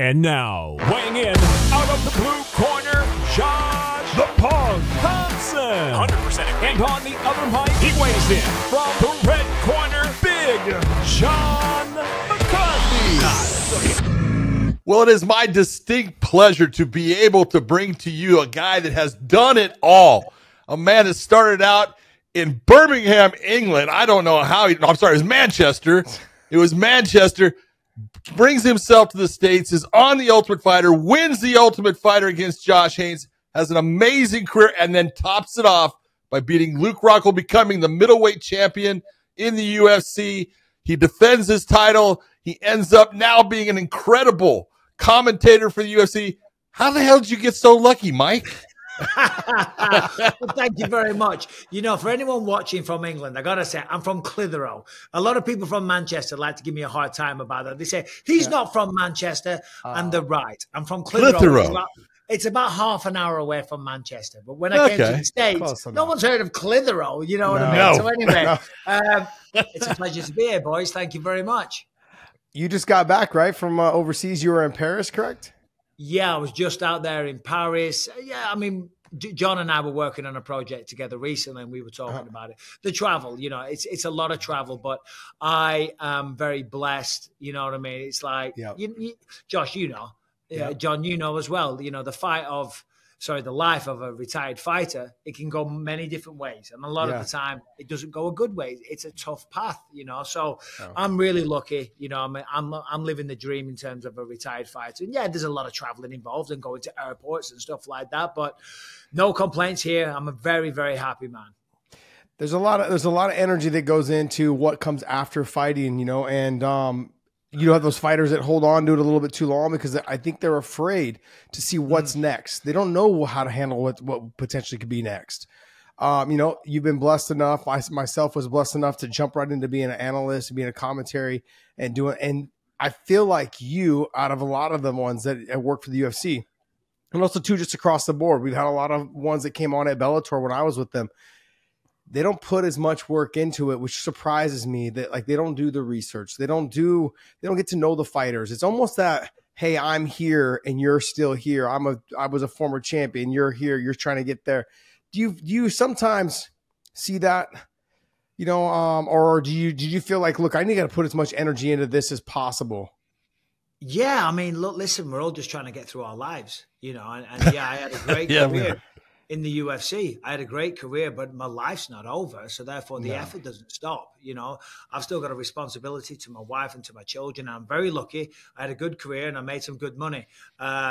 And now, weighing in out of the blue corner, Josh "The Pug" Thompson. 100% agree. And on the other mic, he weighs in from the red corner, Big John McCarthy. Well, it is my distinct pleasure to be able to bring to you a guy that has done it all. A man that started out in Birmingham, England. I don't know how he, I'm sorry, it was Manchester. It was Manchester. Brings himself to the States, is on the Ultimate Fighter, wins the Ultimate Fighter against Josh Haynes, has an amazing career, and then tops it off by beating Luke Rockhold, becoming the middleweight champion in the UFC. He defends his title. He ends up now being an incredible commentator for the UFC. How the hell did you get so lucky, Mike? Well, thank you very much. You know, for anyone watching from England, I gotta say, I'm from Clitheroe. A lot of people from Manchester like to give me a hard time about that. They say he's not from Manchester, and they're right. I'm from Clitheroe. It's about half an hour away from Manchester. But when I came to the States, no one's heard of Clitheroe. You know what I mean? So anyway, it's a pleasure to be here, boys. Thank you very much. You just got back, right, from overseas. You were in Paris, correct? Yeah, I was just out there in Paris. Yeah, I mean, John and I were working on a project together recently, and we were talking about it. The travel, you know, it's a lot of travel, but I am very blessed. You know what I mean? It's like, Josh, you know, John, you know as well, you know, the life of a retired fighter, it can go many different ways. And a lot of the time, it doesn't go a good way. It's a tough path, you know. So I'm really lucky, you know. I'm living the dream in terms of a retired fighter. And yeah, there's a lot of traveling involved and going to airports and stuff like that. But no complaints here. I'm a very, very happy man. There's a lot of energy that goes into what comes after fighting, you know. And you don't have those fighters that hold on to it a little bit too long because I think they're afraid to see what's next. They don't know how to handle what potentially could be next. You know, you've been blessed enough. I myself was blessed enough to jump right into being an analyst and being a commentary and doing. And I feel like you, out of a lot of the ones that work for the UFC, and also too just across the board, we've had a lot of ones that came on at Bellator when I was with them. They don't put as much work into it, which surprises me that like they don't do the research. They don't get to know the fighters. It's almost that, hey, I'm here and you're still here. I was a former champion. You're here. You're trying to get there. Do you sometimes see that, you know, or did you feel like, look, I need to put as much energy into this as possible? Yeah. I mean, look, listen, we're all just trying to get through our lives, you know, and yeah, I had a great career. In the UFC, I had a great career, but my life's not over. So therefore the effort doesn't stop. You know, I've still got a responsibility to my wife and to my children. I'm very lucky. I had a good career and I made some good money.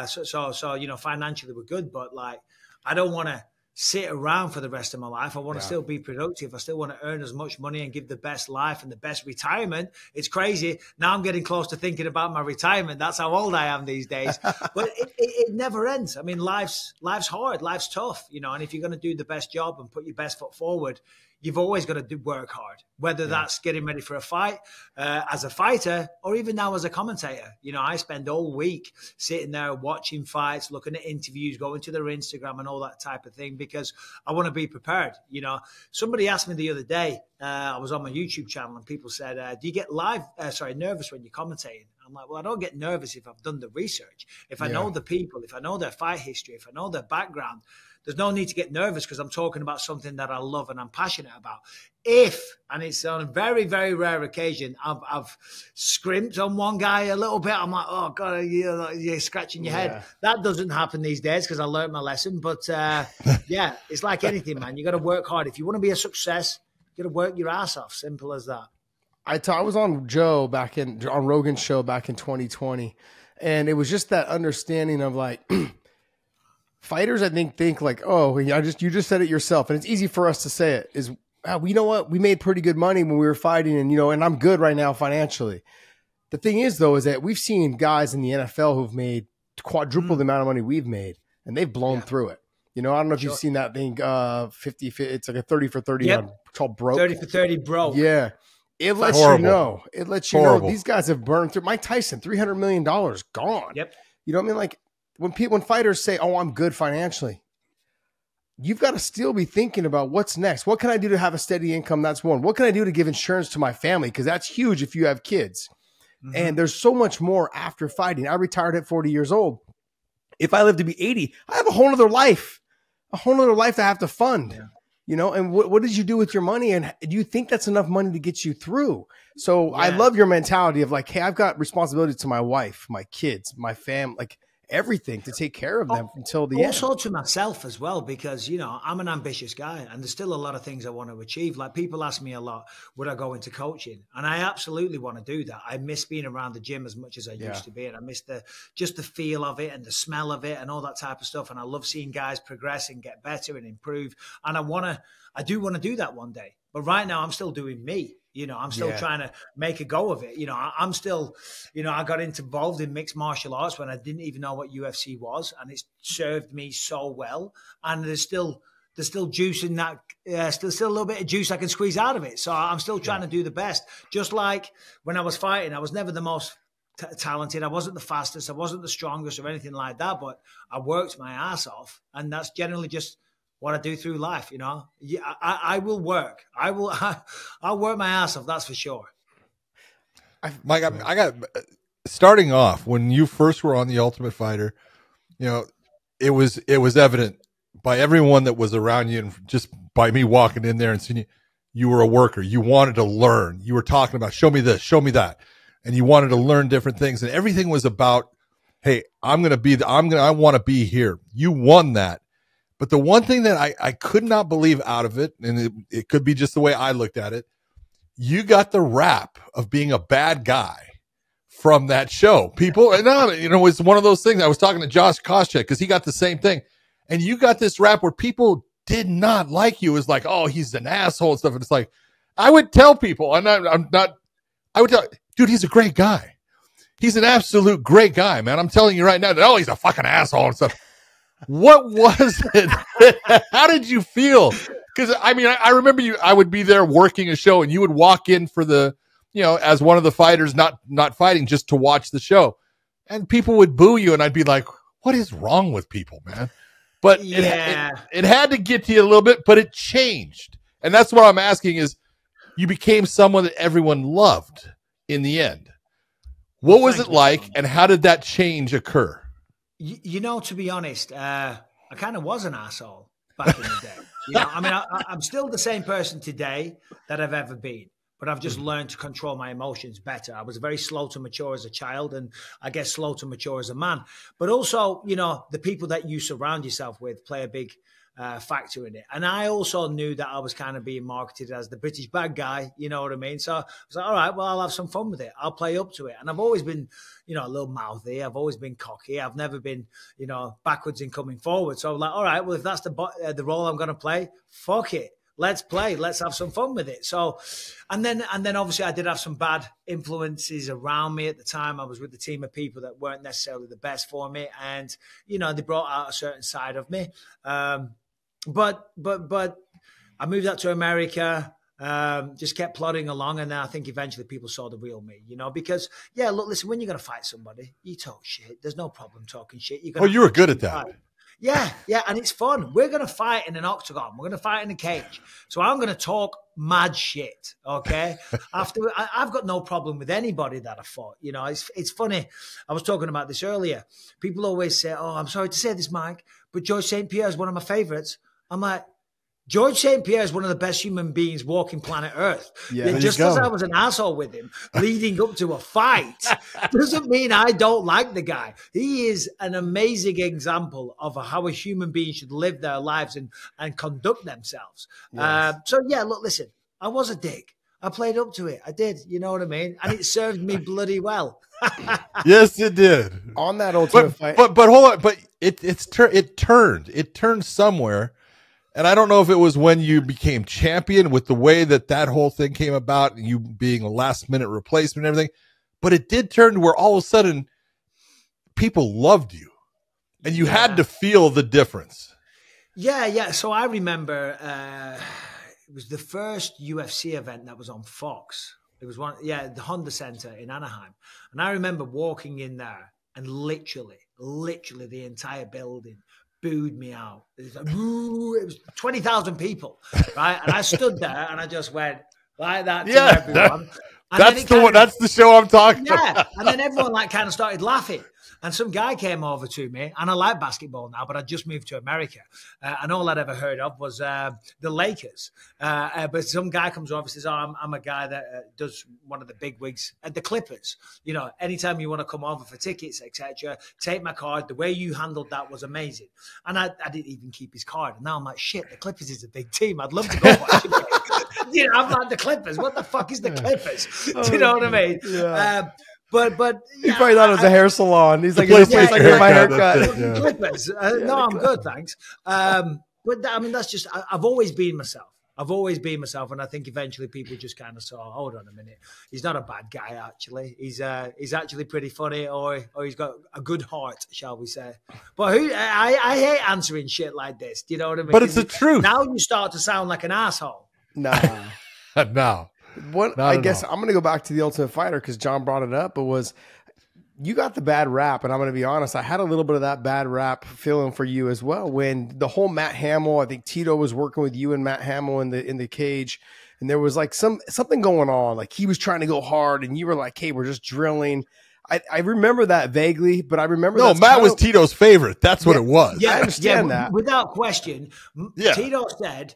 So, you know, financially we're good, but like, I don't want to sit around for the rest of my life. I want to still be productive. I still want to earn as much money and give the best life and the best retirement. It's crazy. Now I'm getting close to thinking about my retirement. That's how old I am these days. But it never ends. I mean, life's hard. Life's tough, you know, and if you're going to do the best job and put your best foot forward, you've always got to work hard, whether that's getting ready for a fight as a fighter or even now as a commentator. You know, I spend all week sitting there watching fights, looking at interviews, going to their Instagram and all that type of thing because I want to be prepared. You know, somebody asked me the other day, I was on my YouTube channel and people said, do you get nervous when you're commentating? I'm like, well, I don't get nervous if I've done the research. If I know the people, if I know their fight history, if I know their background, there's no need to get nervous because I'm talking about something that I love and I'm passionate about. And it's on a very, very rare occasion, I've scrimped on one guy a little bit. I'm like, oh, God, you're scratching your head. That doesn't happen these days because I learned my lesson. But, yeah, it's like anything, man. You got to work hard. If you want to be a success, you got to work your ass off. Simple as that. I was on Joe on Rogan's show back in 2020, and it was just that understanding of like fighters. I think like, oh, you just said it yourself, and it's easy for us to say it. Is you know what, we made pretty good money when we were fighting, and you know, and I'm good right now financially. The thing is though, is that we've seen guys in the NFL who've made quadruple the amount of money we've made, and they've blown through it. You know, I don't know if you've seen that thing. 50, it's like a 30 for 30. It's called broke. 30 for 30 broke. Yeah. It lets you know. It lets you know these guys have burned through. Mike Tyson, $300 million gone. You know what I mean? Like when fighters say, "Oh, I'm good financially," you've got to still be thinking about what's next. What can I do to have a steady income? That's one. What can I do to give insurance to my family? Because that's huge if you have kids. Mm-hmm. And there's so much more after fighting. I retired at 40 years old. If I live to be 80, I have a whole other life, I have to fund, yeah. You know, and what did you do with your money? And do you think that's enough money to get you through? So yeah. I love your mentality of like, hey, I've got responsibility to my wife, my kids, my family, like everything to take care of them until the end. Also to myself as well, because, you know, I'm an ambitious guy and there's still a lot of things I want to achieve. Like people ask me a lot, would I go into coaching? And I absolutely want to do that. I miss being around the gym as much as I yeah. used to be. And I miss just the feel of it and the smell of it and all that type of stuff. And I love seeing guys progress and get better and improve. And I do want to do that one day. But right now I'm still doing me. You know, I'm still yeah. trying to make a go of it. You know, I'm still, you know, I got involved in mixed martial arts when I didn't even know what UFC was, and it's served me so well. And there's still juice in that, still a little bit of juice I can squeeze out of it. So I'm still trying yeah. to do the best. Just like when I was fighting, I was never the most talented. I wasn't the fastest. I wasn't the strongest or anything like that. But I worked my ass off, and that's generally just what I do through life, you know. Yeah, I will work. I'll work my ass off. That's for sure. Mike, I got starting off when you first were on The Ultimate Fighter. You know, it was evident by everyone that was around you, and just by me walking in there and seeing you. You were a worker. You wanted to learn. You were talking about show me this, show me that, and you wanted to learn different things. And everything was about, hey, I want to be here. You won that. But the one thing that I could not believe out of it, and it could be just the way I looked at it, you got the rap of being a bad guy from that show. People, and you know, it's one of those things. I was talking to Josh Koscheck because he got the same thing. And you got this rap where people did not like you. It was like, oh, he's an asshole and stuff. And it's like, I would tell people, and I would tell, dude, he's a great guy. He's an absolute great guy, man. I'm telling you right now that, oh, he's a fucking asshole and stuff. What was it? How did you feel? Because I mean, I remember you. I would be there working a show, and you would walk in for the, you know, as one of the fighters, not fighting, just to watch the show, and people would boo you, and I'd be like, "What is wrong with people, man?" But yeah, it had to get to you a little bit, but it changed, and that's what I'm asking: is you became someone that everyone loved in the end. What was it like, and how did that change occur? You know, to be honest, I kind of was an asshole back in the day. You know, I mean, I'm still the same person today that I've ever been, but I've just learned to control my emotions better. I was very slow to mature as a child, and I guess slow to mature as a man. But also, you know, the people that you surround yourself with play a big factor in it. And I also knew that I was kind of being marketed as the British bad guy, you know what I mean? So I was like, all right, well, I'll have some fun with it. I'll play up to it. And I've always been, you know, a little mouthy. I've always been cocky. I've never been, you know, backwards in coming forward. So I was like, all right, well, if that's the role I'm going to play, fuck it. Let's play. Let's have some fun with it. So, and then obviously I did have some bad influences around me at the time. I was with a team of people that weren't necessarily the best for me. And, you know, they brought out a certain side of me. But I moved out to America, just kept plodding along. And then I think eventually people saw the real me, you know, because yeah, look, listen, when you're going to fight somebody, you talk shit. There's no problem talking shit. You're you were good at that. Fight. Yeah. Yeah. And it's fun. We're going to fight in an octagon. We're going to fight in a cage. So I'm going to talk mad shit. Okay. I've got no problem with anybody that I fought, you know, it's funny. I was talking about this earlier. People always say, oh, I'm sorry to say this, Mike, but George St. Pierre is one of my favorites. I'm like, George St. Pierre is one of the best human beings walking planet Earth. Yeah, just as I was an asshole with him leading up to a fight, doesn't mean I don't like the guy. He is an amazing example of how a human being should live their lives and conduct themselves. Yes. So, yeah, look, listen, I was a dick. I played up to it. I did. You know what I mean? And it served me bloody well. Yes, it did. On that Ultimate Fighter. But hold on. But it turned somewhere. And I don't know if it was when you became champion with the way that whole thing came about and you being a last minute replacement and everything, but it did turn to where all of a sudden people loved you and you yeah. had to feel the difference. Yeah. Yeah. So I remember, it was the first UFC event that was on Fox. It was the Honda Center in Anaheim. And I remember walking in there and literally the entire building booed me out. It was 20,000 people, right? And I stood there and I just went like that to everyone. That's the show I'm talking about. Yeah, and then everyone like kind of started laughing. And some guy came over to me, and I like basketball now, but I just moved to America. And all I'd ever heard of was the Lakers. But some guy comes over and says, oh, I'm a guy that does one of the big wigs at the Clippers. You know, anytime you want to come over for tickets, etc., take my card. The way you handled that was amazing. And I didn't even keep his card. And now I'm like, shit, the Clippers is a big team. I'd love to go watch him. You know, I'm like, the Clippers. What the fuck is the Clippers? Oh, do you know what I mean? Yeah. But yeah, he probably thought it was a hair salon. He's like, it's like my haircut. Clippers. No, I'm good, thanks. But I mean, that's just, I've always been myself. I've always been myself, and I think eventually people just kind of saw, hold on a minute, he's not a bad guy, actually. He's actually pretty funny, or he's got a good heart, shall we say. But who, I hate answering shit like this. Do you know what I mean? But it's the truth. Now you start to sound like an asshole. Nah. No. What I guess all. I'm going to go back to the Ultimate Fighter because John brought it up. But was you got the bad rap, and I'm going to be honest, I had a little bit of that bad rap feeling for you as well. When the whole Matt Hamill, I think Tito was working with you and Matt Hamill in the cage, and there was like something going on. Like he was trying to go hard, and you were like, "Hey, we're just drilling." I remember that vaguely, but I remember no. Matt was Tito's favorite. That's what it was. Yeah, I understand that without question. Yeah. Tito said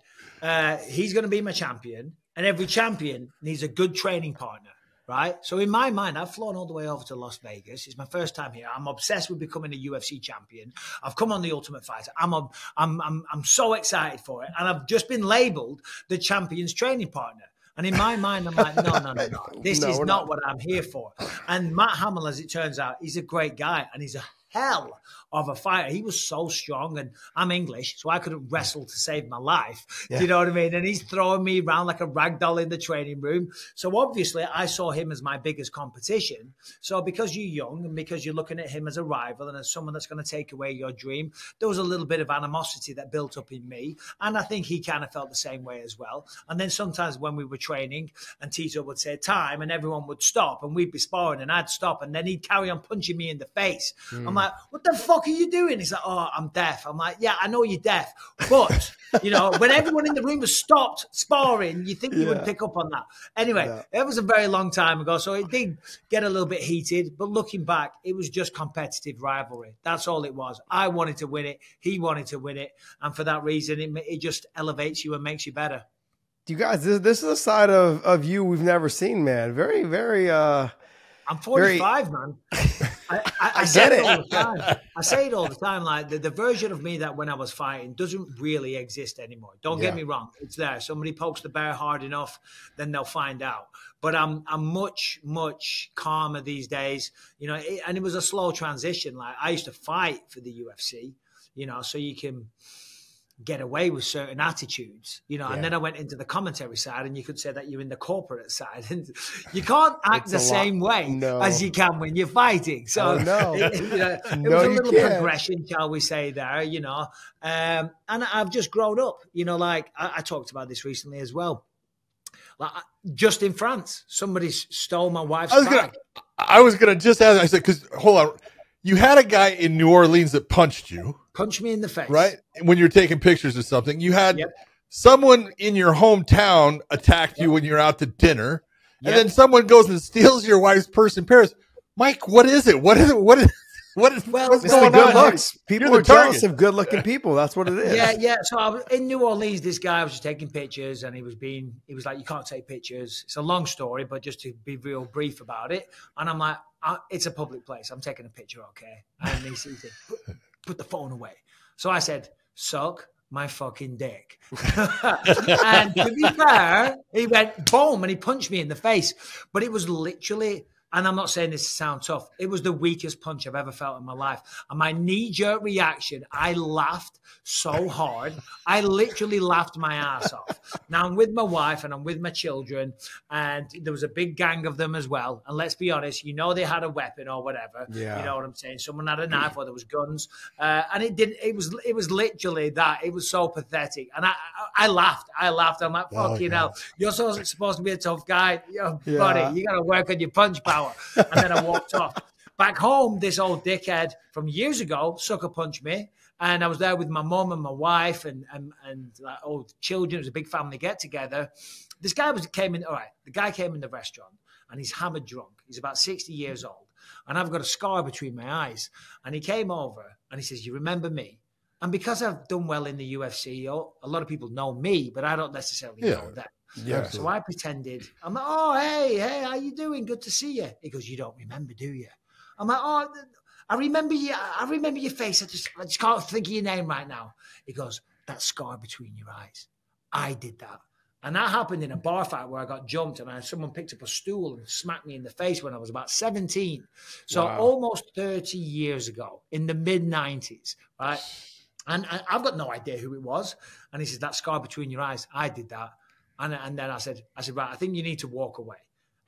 he's going to be my champion. And every champion needs a good training partner, right? So in my mind, I've flown all the way over to Las Vegas. It's my first time here. I'm obsessed with becoming a UFC champion. I've come on the Ultimate Fighter. I'm so excited for it. And I've just been labeled the champion's training partner. And in my mind, I'm like, no. This is not what I'm here for. And Matt Hamill, as it turns out, he's a great guy. And he's a hell of a fighter. He was so strong, and I'm English, so I couldn't wrestle to save my life. Yeah. Do you know what I mean? And he's throwing me around like a rag doll in the training room. So obviously I saw him as my biggest competition. So because you're young and because you're looking at him as a rival and as someone that's going to take away your dream, there was a little bit of animosity that built up in me. And I think he kind of felt the same way as well. And then sometimes when we were training and Tito would say time and everyone would stop and we'd be sparring and I'd stop and then he'd carry on punching me in the face. I'm like, what the fuck are you doing? He's like, oh, I'm deaf. I'm like, yeah, I know you're deaf. But, you know, when everyone in the room has stopped sparring, you think you would pick up on that. Anyway, it was a very long time ago, so it did get a little bit heated. But looking back, it was just competitive rivalry. That's all it was. I wanted to win it. He wanted to win it. And for that reason, it just elevates you and makes you better. You guys, this is a side of you we've never seen, man. Very, very... I'm 45, man. I get it all the time. I say it all the time. Like the version of me that when I was fighting doesn't really exist anymore. Don't get me wrong. It's there. Somebody pokes the bear hard enough, then they'll find out. But I'm much, much calmer these days. You know, and it was a slow transition. Like I used to fight for the UFC, you know, so you can get away with certain attitudes, you know, and then I went into the commentary side and you could say that you're in the corporate side and you can't act the same way as you can when you're fighting. So it was a little progression, shall we say there, you know, and I've just grown up, you know, like I talked about this recently as well. Like just in France, somebody stole my wife's bag. I was going to just ask, I said, cause hold on. You had a guy in New Orleans that punched you. Punched me in the face. Right? When you're taking pictures of something. You had someone in your hometown attacked you when you're out to dinner. And then someone goes and steals your wife's purse in Paris. Mike, what is it? What's going on? Looks. People are jealous of good-looking people. That's what it is. Yeah. So I was in New Orleans. This guy was just taking pictures, and he was like, "You can't take pictures." It's a long story, but just to be real brief about it. And I'm like, "It's a public place. I'm taking a picture, okay?" And he said, "Put the phone away." So I said, "Suck my fucking dick." And to be fair, he went boom, and he punched me in the face. But it was literally. And I'm not saying this to sound tough. It was the weakest punch I've ever felt in my life. And my knee-jerk reaction, I laughed so hard. I literally laughed my ass off. Now, I'm with my wife and I'm with my children. And there was a big gang of them as well. And let's be honest, you know they had a weapon or whatever. Yeah. You know what I'm saying? Someone had a knife or there was guns. And it was literally that. It was so pathetic. And I laughed. I'm like, fucking hell. You're supposed to be a tough guy. Buddy, you got to work on your punch power. And then I walked off. Back home, this old dickhead from years ago sucker punched me. And I was there with my mum and my wife and like old children. It was a big family get together. This guy came in. All right, the guy came in the restaurant. and he's hammered drunk. He's about 60 years old. And I've got a scar between my eyes. And he came over and he says, you remember me? And because I've done well in the UFC, a lot of people know me, but I don't necessarily know them. Yeah, so I pretended. I'm like, oh, hey, how you doing? Good to see you. He goes, you don't remember, do you? I'm like, oh, I remember you. I remember your face. I just can't think of your name right now. He goes, that scar between your eyes. I did that. And that happened in a bar fight where I got jumped and someone picked up a stool and smacked me in the face when I was about 17. So almost 30 years ago, in the mid-90s, right? And I've got no idea who it was. And he says, that scar between your eyes. I did that. And then I said, right, I think you need to walk away.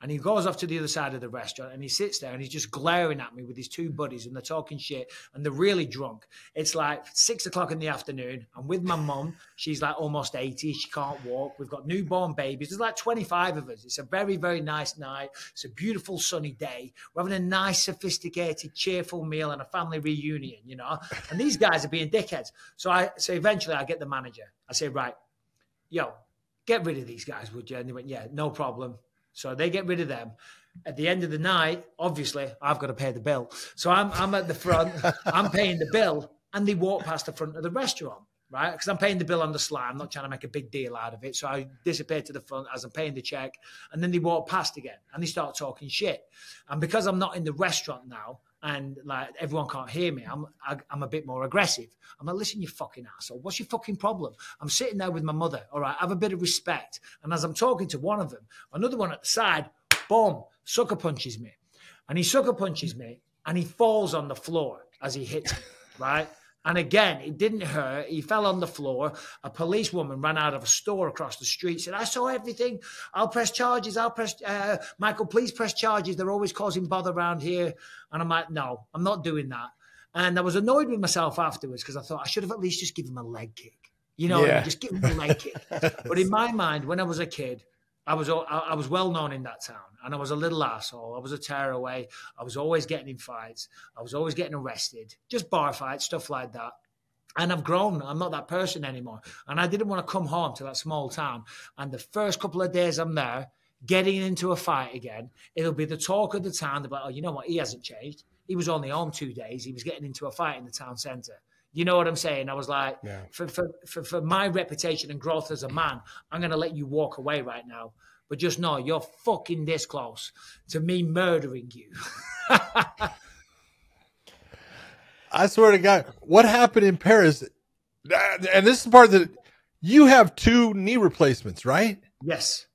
And he goes off to the other side of the restaurant and he sits there and he's just glaring at me with his two buddies and they're talking shit and they're really drunk. It's like 6 o'clock in the afternoon. I'm with my mum. She's like almost 80. She can't walk. We've got newborn babies. There's like 25 of us. It's a very, very nice night. It's a beautiful sunny day. We're having a nice, sophisticated, cheerful meal and a family reunion, you know. And these guys are being dickheads. So eventually I get the manager. I say, right, yo, get rid of these guys, would you? And they went, yeah, no problem. So they get rid of them. At the end of the night, obviously, I've got to pay the bill. So I'm at the front, I'm paying the bill, and they walk past the front of the restaurant, right? Because I'm paying the bill on the sly. I'm not trying to make a big deal out of it. So I disappear to the front as I'm paying the check, and then they walk past again, and they start talking shit. And because I'm not in the restaurant now, and like everyone can't hear me, I'm a bit more aggressive. I'm like, listen, you fucking asshole, what's your fucking problem? I'm sitting there with my mother. All right, have a bit of respect. And as I'm talking to one of them, another one at the side, boom, sucker punches me. And he sucker punches me and he falls on the floor as he hits me, right? And again, it didn't hurt. He fell on the floor. A policewoman ran out of a store across the street, said, I saw everything. I'll press charges. Michael, please press charges. They're always causing bother around here. And I'm like, no, I'm not doing that. And I was annoyed with myself afterwards because I thought I should have at least just given him a leg kick. You know, just give him a leg kick. But in my mind, when I was a kid, I was well known in that town and I was a little asshole. I was a tearaway. I was always getting in fights. I was always getting arrested, just bar fights, stuff like that. And I've grown. I'm not that person anymore. And I didn't want to come home to that small town. And the first couple of days I'm there getting into a fight again, it'll be the talk of the town. They're like, oh, you know what? He hasn't changed. He was only home 2 days. He was getting into a fight in the town centre. You know what I'm saying? I was like, for my reputation and growth as a man, I'm going to let you walk away right now. But just know you're fucking this close to me murdering you. I swear to God, what happened in Paris? And this is part that you have 2 knee replacements, right? Yes.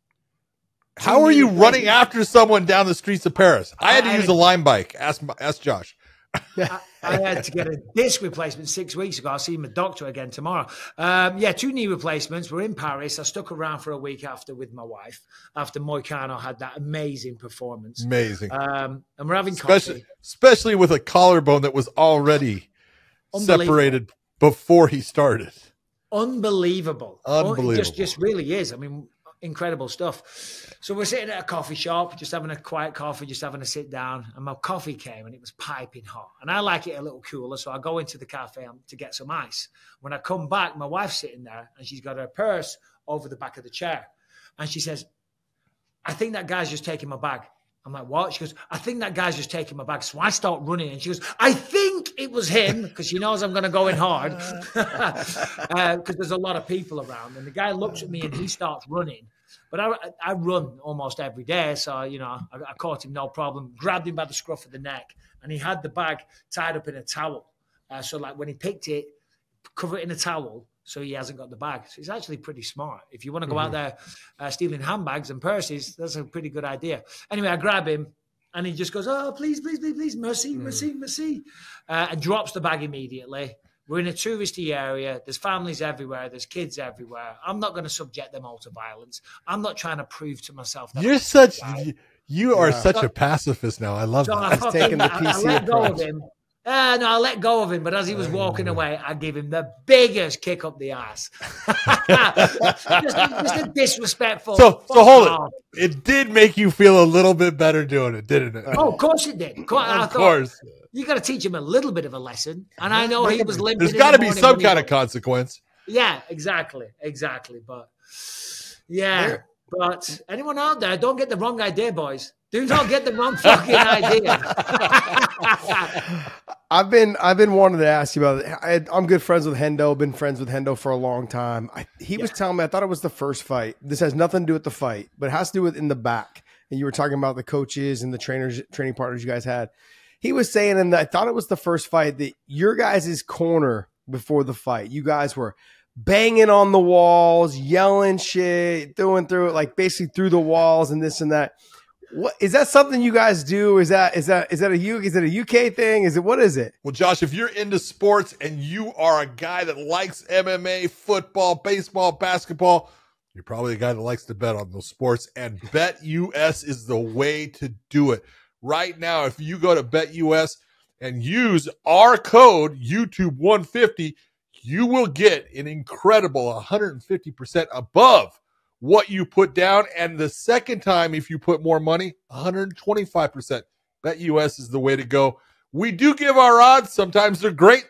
How are you running after someone down the streets of Paris? I had to use a Lime bike. Ask Josh. I had to get a disc replacement 6 weeks ago. I'll see my doctor again tomorrow. 2 knee replacements. We're in Paris. I stuck around for a week after with my wife after Moicano had that amazing performance. Amazing. And we're having coffee. Especially with a collarbone that was already separated before he started. Unbelievable. It just really is. I mean, incredible stuff. So we're sitting at a coffee shop, just having a quiet coffee, just having a sit down. And my coffee came and it was piping hot. And I like it a little cooler. So I go into the cafe to get some ice. When I come back, my wife's sitting there and she's got her purse over the back of the chair. And she says, I think that guy's just taking my bag. I'm like, what? She goes, I think that guy's just taking my bag. So I start running. And she goes, I think it was him, because she knows I'm going to go in hard, because there's a lot of people around. And the guy looks at me and he starts running. But I run almost every day. So, you know, I caught him, no problem, grabbed him by the scruff of the neck. And he had the bag tied up in a towel. So, like, when he picked it, cover it in a towel. So he hasn't got the bag. So he's actually pretty smart. If you want to go out there stealing handbags and purses, that's a pretty good idea. Anyway, I grab him and he just goes, oh, please, please, please, please, mercy, mercy, mercy. And drops the bag immediately. We're in a touristy area. There's families everywhere. There's kids everywhere. I'm not going to subject them all to violence. I'm not trying to prove to myself that you are such a pacifist now. I love that. I've taken the PC approach. I let go of him. No, I let go of him, but as he was walking away, I gave him the biggest kick up the ass. just a disrespectful. So hold on. It did make you feel a little bit better doing it, didn't it? Oh, of course it did. Of course. You got to teach him a little bit of a lesson, and I know he was limping. There's got to be some kind of consequence. Yeah, exactly. But anyone out there, don't get the wrong idea, boys. Do not get the wrong fucking idea. I've been wanting to ask you about it. I'm good friends with Hendo. Been friends with Hendo for a long time. He was telling me, I thought it was the first fight. This has nothing to do with the fight, but it has to do with in the back. And you were talking about the coaches and the training partners you guys had. He was saying, and I thought it was the first fight, that your guys' corner before the fight, you guys were banging on the walls, yelling shit, throwing through it, like basically through the walls and this and that. What is that, something you guys do? Is that a UK thing? Is it, what is it? Well, Josh, if you're into sports and you are a guy that likes MMA, football, baseball, basketball, you're probably a guy that likes to bet on those sports, and BetUS is the way to do it. Right now, if you go to BetUS and use our code YouTube150, you will get an incredible 150% above what you put down. And the second time, if you put more money, 125%. BetUS is the way to go. We do give our odds. Sometimes they're great.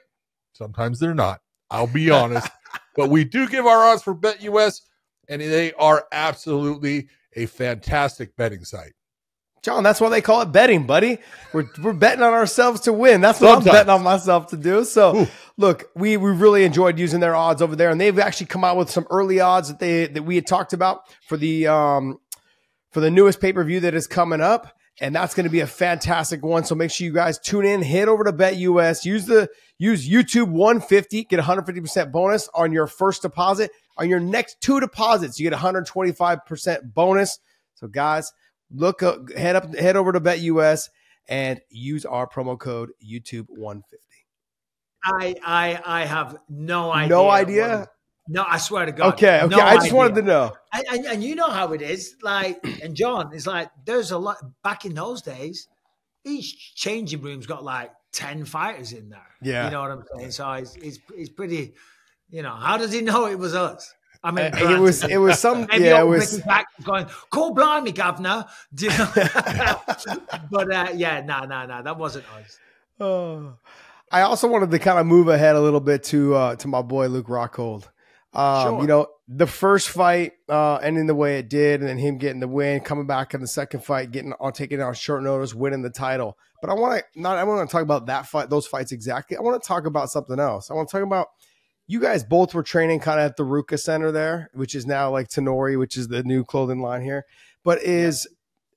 Sometimes they're not. I'll be honest. But we do give our odds for BetUS, and they are absolutely a fantastic betting site. John, that's why they call it betting, buddy. We're betting on ourselves to win. That's what I'm betting on myself to do. So, look, we really enjoyed using their odds over there, and they've actually come out with some early odds that we had talked about for the newest pay-per-view that is coming up, and that's going to be a fantastic one. So make sure you guys tune in, head over to BetUS, use YouTube150, get 150% bonus on your first deposit. On your next 2 deposits, you get 125% bonus. So, guys, look up, head over to BetUS and use our promo code YouTube150. I have no idea. No idea? No, I swear to God. Okay, okay. No, I just wanted to know. And you know how it is. Like, and John, it's like there's a lot back in those days. Each changing room's got like 10 fighters in there. Yeah, you know what I'm saying. So it's pretty. You know, how does he know it was us? I mean, it was some. Yeah, it was back going, "Call blimey, governor." Do you know? But yeah, no, that wasn't us. Oh. I also wanted to kind of move ahead a little bit to my boy Luke Rockhold. Sure. You know, the first fight ending the way it did, and then him getting the win, coming back in the second fight, taking on short notice, winning the title. But I want to talk about that fight, those fights exactly. I want to talk about something else. I want to talk about. You guys both were training kind of at the Ruka Center there, which is now like Tenori, which is the new clothing line here, but is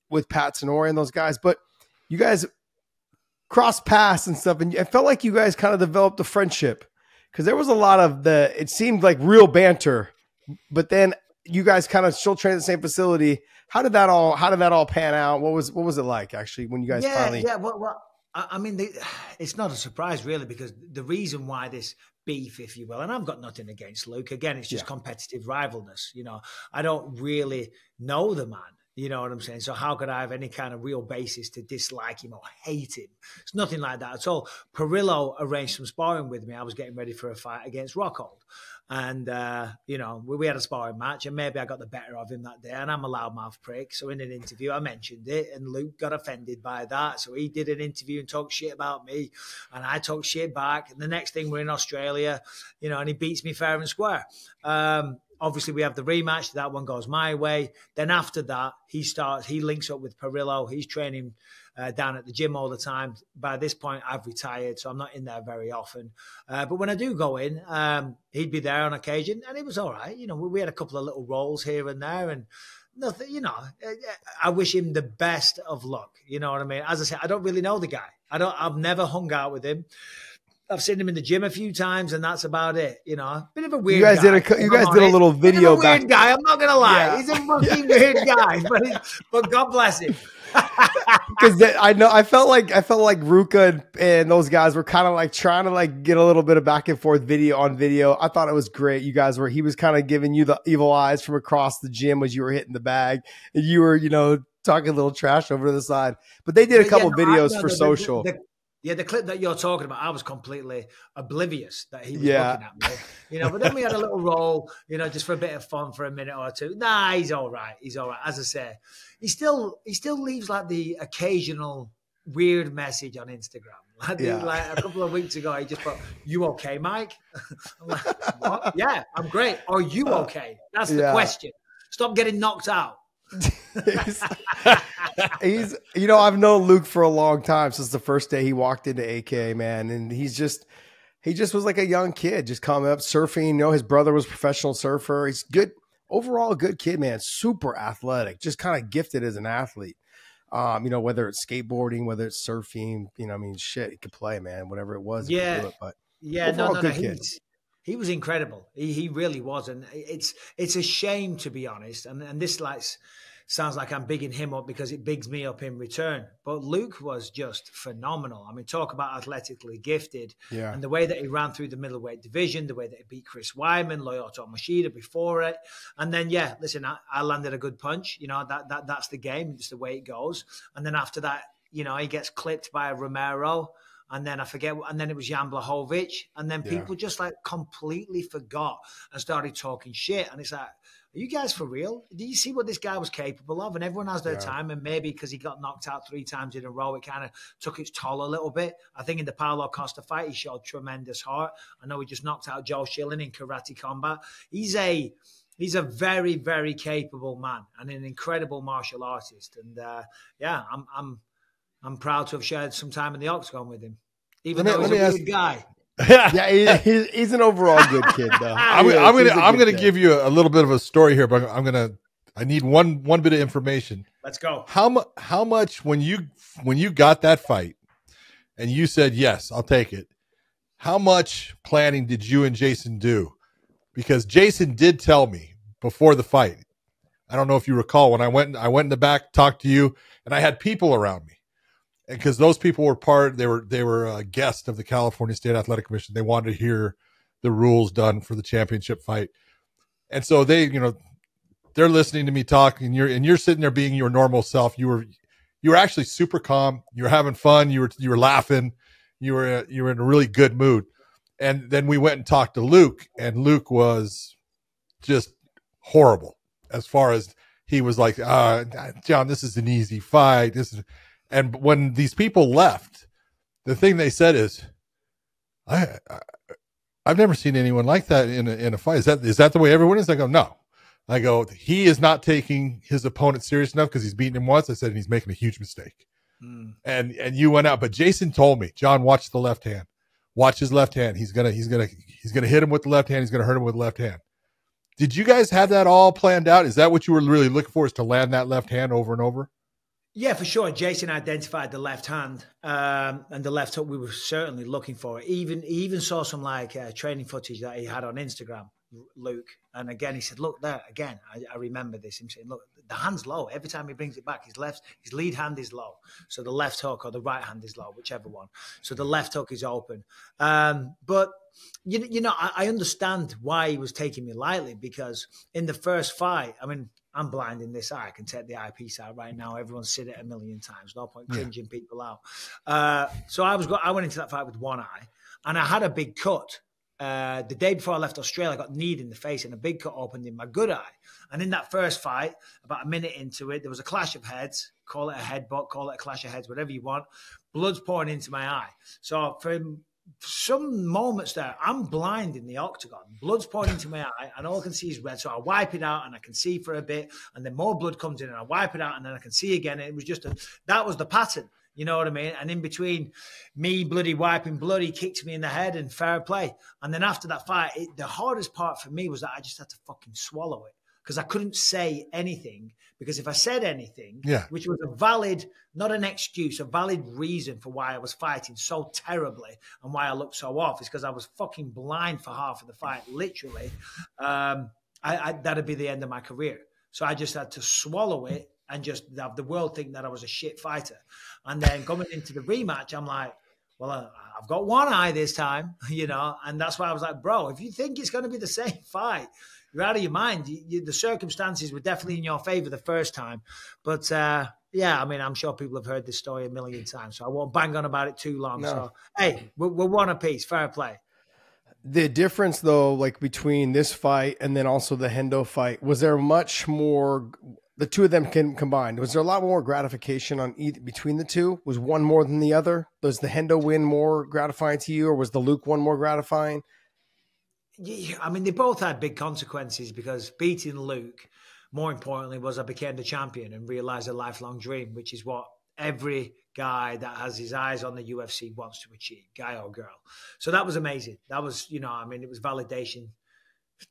with Pat Tenori and those guys. But you guys crossed paths and stuff, and I felt like you guys kind of developed a friendship because there was a lot of it seemed like real banter, but then you guys kind of still train at the same facility. How did that all pan out? What was it like actually when you guys finally? Yeah, well, I mean, it's not a surprise really because the reason why this beef, if you will, and I've got nothing against Luke. Again, it's just competitive rivalness. You know, I don't really know the man. You know what I'm saying? So how could I have any kind of real basis to dislike him or hate him? It's nothing like that at all. Perillo arranged some sparring with me. I was getting ready for a fight against Rockhold. And, you know, we had a sparring match and maybe I got the better of him that day and I'm a loudmouth prick. So in an interview, I mentioned it and Luke got offended by that. So he did an interview and talked shit about me and I talked shit back. And the next thing we're in Australia, you know, and he beats me fair and square. Obviously, we have the rematch. That one goes my way. Then after that, he links up with Perillo. He's training down at the gym all the time. By this point, I've retired, so I'm not in there very often. But when I do go in, he'd be there on occasion, and it was all right. You know, we had a couple of little roles here and there, and nothing. You know, I wish him the best of luck. You know what I mean? As I said, I don't really know the guy. I've never hung out with him. I've seen him in the gym a few times, and that's about it. You know, bit of a weird. You guys did a little video. A weird guy. I'm not gonna lie. Yeah. He's a fucking weird guy, but God bless him. Because I know I felt like Ruka and those guys were kind of like trying to like get a little bit of back and forth video on video. I thought it was great. You guys were. He was kind of giving you the evil eyes from across the gym as you were hitting the bag, and you were talking a little trash over to the side. But they did a couple videos for social. Yeah, the clip that you're talking about, I was completely oblivious that he was looking at me. You know, but then we had a little roll, you know, just for a bit of fun for a minute or two. Nah, he's all right. He's all right. As I say, he still leaves like the occasional weird message on Instagram. Like a couple of weeks ago, he just put, "You okay, Mike?" I'm like, "What?" "Yeah, I'm great." "Are you okay?" That's the question. Stop getting knocked out. He's, you know, I've known Luke for a long time, since the first day he walked into AK, man. And he's just, he just was like a young kid, just coming up surfing. You know, his brother was a professional surfer. He's good, overall a good kid, man. Super athletic, just kind of gifted as an athlete. You know, whether it's skateboarding, whether it's surfing, you know, I mean, shit, he could play, man, whatever it was. Yeah. He could do it, but yeah, overall, no, good kid. He was incredible. He really was. And it's a shame, to be honest. And this sounds like I'm bigging him up because it bigs me up in return. But Luke was just phenomenal. I mean, talk about athletically gifted. Yeah. And the way that he ran through the middleweight division, the way that he beat Chris Weidman, Lyoto Machida before it. And then, yeah, listen, I landed a good punch. You know, that's the game. It's the way it goes. And then after that, you know, he gets clipped by Romero. And then I forget, and then it was Jan Blachowicz. And then people just like completely forgot and started talking shit. And it's like, are you guys for real? Do you see what this guy was capable of? And everyone has their time. And maybe because he got knocked out 3 times in a row, it kind of took its toll a little bit. I think in the Paulo Costa fight, he showed tremendous heart. I know he just knocked out Joe Schilling in karate combat. He's a very, very capable man and an incredible martial artist. And yeah, I'm proud to have shared some time in the octagon with him, even though he's a weird guy. Yeah, he's an overall good kid, though. I'm going to give you a little bit of a story here, but I need one bit of information. Let's go. How much when you got that fight and you said yes, I'll take it? How much planning did you and Jason do? Because Jason did tell me before the fight. I don't know if you recall when I went in the back, talked to you, and I had people around me. Because those people were they were a guest of the California State Athletic Commission. They wanted to hear the rules done for the championship fight. And so they're listening to me talk, and you're sitting there being your normal self. You were actually super calm. You were having fun. You were laughing. You were in a really good mood. And then we went and talked to Luke, and Luke was just horrible as far as he was like, John, this is an easy fight. And when these people left, the thing they said is, I've never seen anyone like that in a fight. Is that the way everyone is? I go, no. I go, he is not taking his opponent serious enough because he's beaten him once. I said, and he's making a huge mistake. And you went out. But Jason told me, John, watch the left hand. Watch his left hand. He's gonna hit him with the left hand. He's gonna hurt him with the left hand. Did you guys have that all planned out? Is that what you were really looking for, is to land that left hand over and over? Yeah, for sure. Jason identified the left hand and the left hook. We were certainly looking for it. He even saw some training footage that he had on Instagram, Luke. And again, he said, look there, again, I remember this. Him saying, look, the hand's low. Every time he brings it back, his lead hand is low. So the left hook or the right hand is low, whichever one. So the left hook is open. But I understand why he was taking me lightly, because in the first fight, I mean, I'm blind in this eye. I can take the eyepiece out right now. Everyone's seen it a million times. No point cringing people out. So I went into that fight with one eye, and I had a big cut. The day before I left Australia, I got kneed in the face, and a big cut opened in my good eye. And in that first fight, about a minute into it, there was a clash of heads. Call it a headbutt, call it a clash of heads, whatever you want. Blood's pouring into my eye. So for some moments there, I'm blind in the octagon. Blood's pouring into my eye, and all I can see is red. So I wipe it out, and I can see for a bit, and then more blood comes in, and I wipe it out, and then I can see again. It was just that was the pattern, you know what I mean? And in between me bloody wiping blood, he kicked me in the head, and fair play. And then after that fight, the hardest part for me was that I just had to fucking swallow it, because I couldn't say anything, because if I said anything, which was a valid, not an excuse, a valid reason for why I was fighting so terribly and why I looked so off, is because I was fucking blind for half of the fight, literally. That'd be the end of my career. So I just had to swallow it and just have the world think that I was a shit fighter. And then coming into the rematch, I'm like, well, I've got one eye this time, you know, and that's why I was like, bro, if you think it's going to be the same fight, you're out of your mind. The circumstances were definitely in your favor the first time. But, yeah, I mean, I'm sure people have heard this story a million times, so I won't bang on about it too long. No. So, hey, we're one apiece. Fair play. The difference, though, like between this fight and then also the Hendo fight, was there much more – the two of them combined. Was there a lot more gratification on either, between the two? Was one more than the other? Was the Hendo win more gratifying to you, or was the Luke one more gratifying? I mean, they both had big consequences, because beating Luke more importantly was I became the champion and realized a lifelong dream, which is what every guy that has his eyes on the UFC wants to achieve, guy or girl. So that was amazing. That was, you know, I mean, it was validation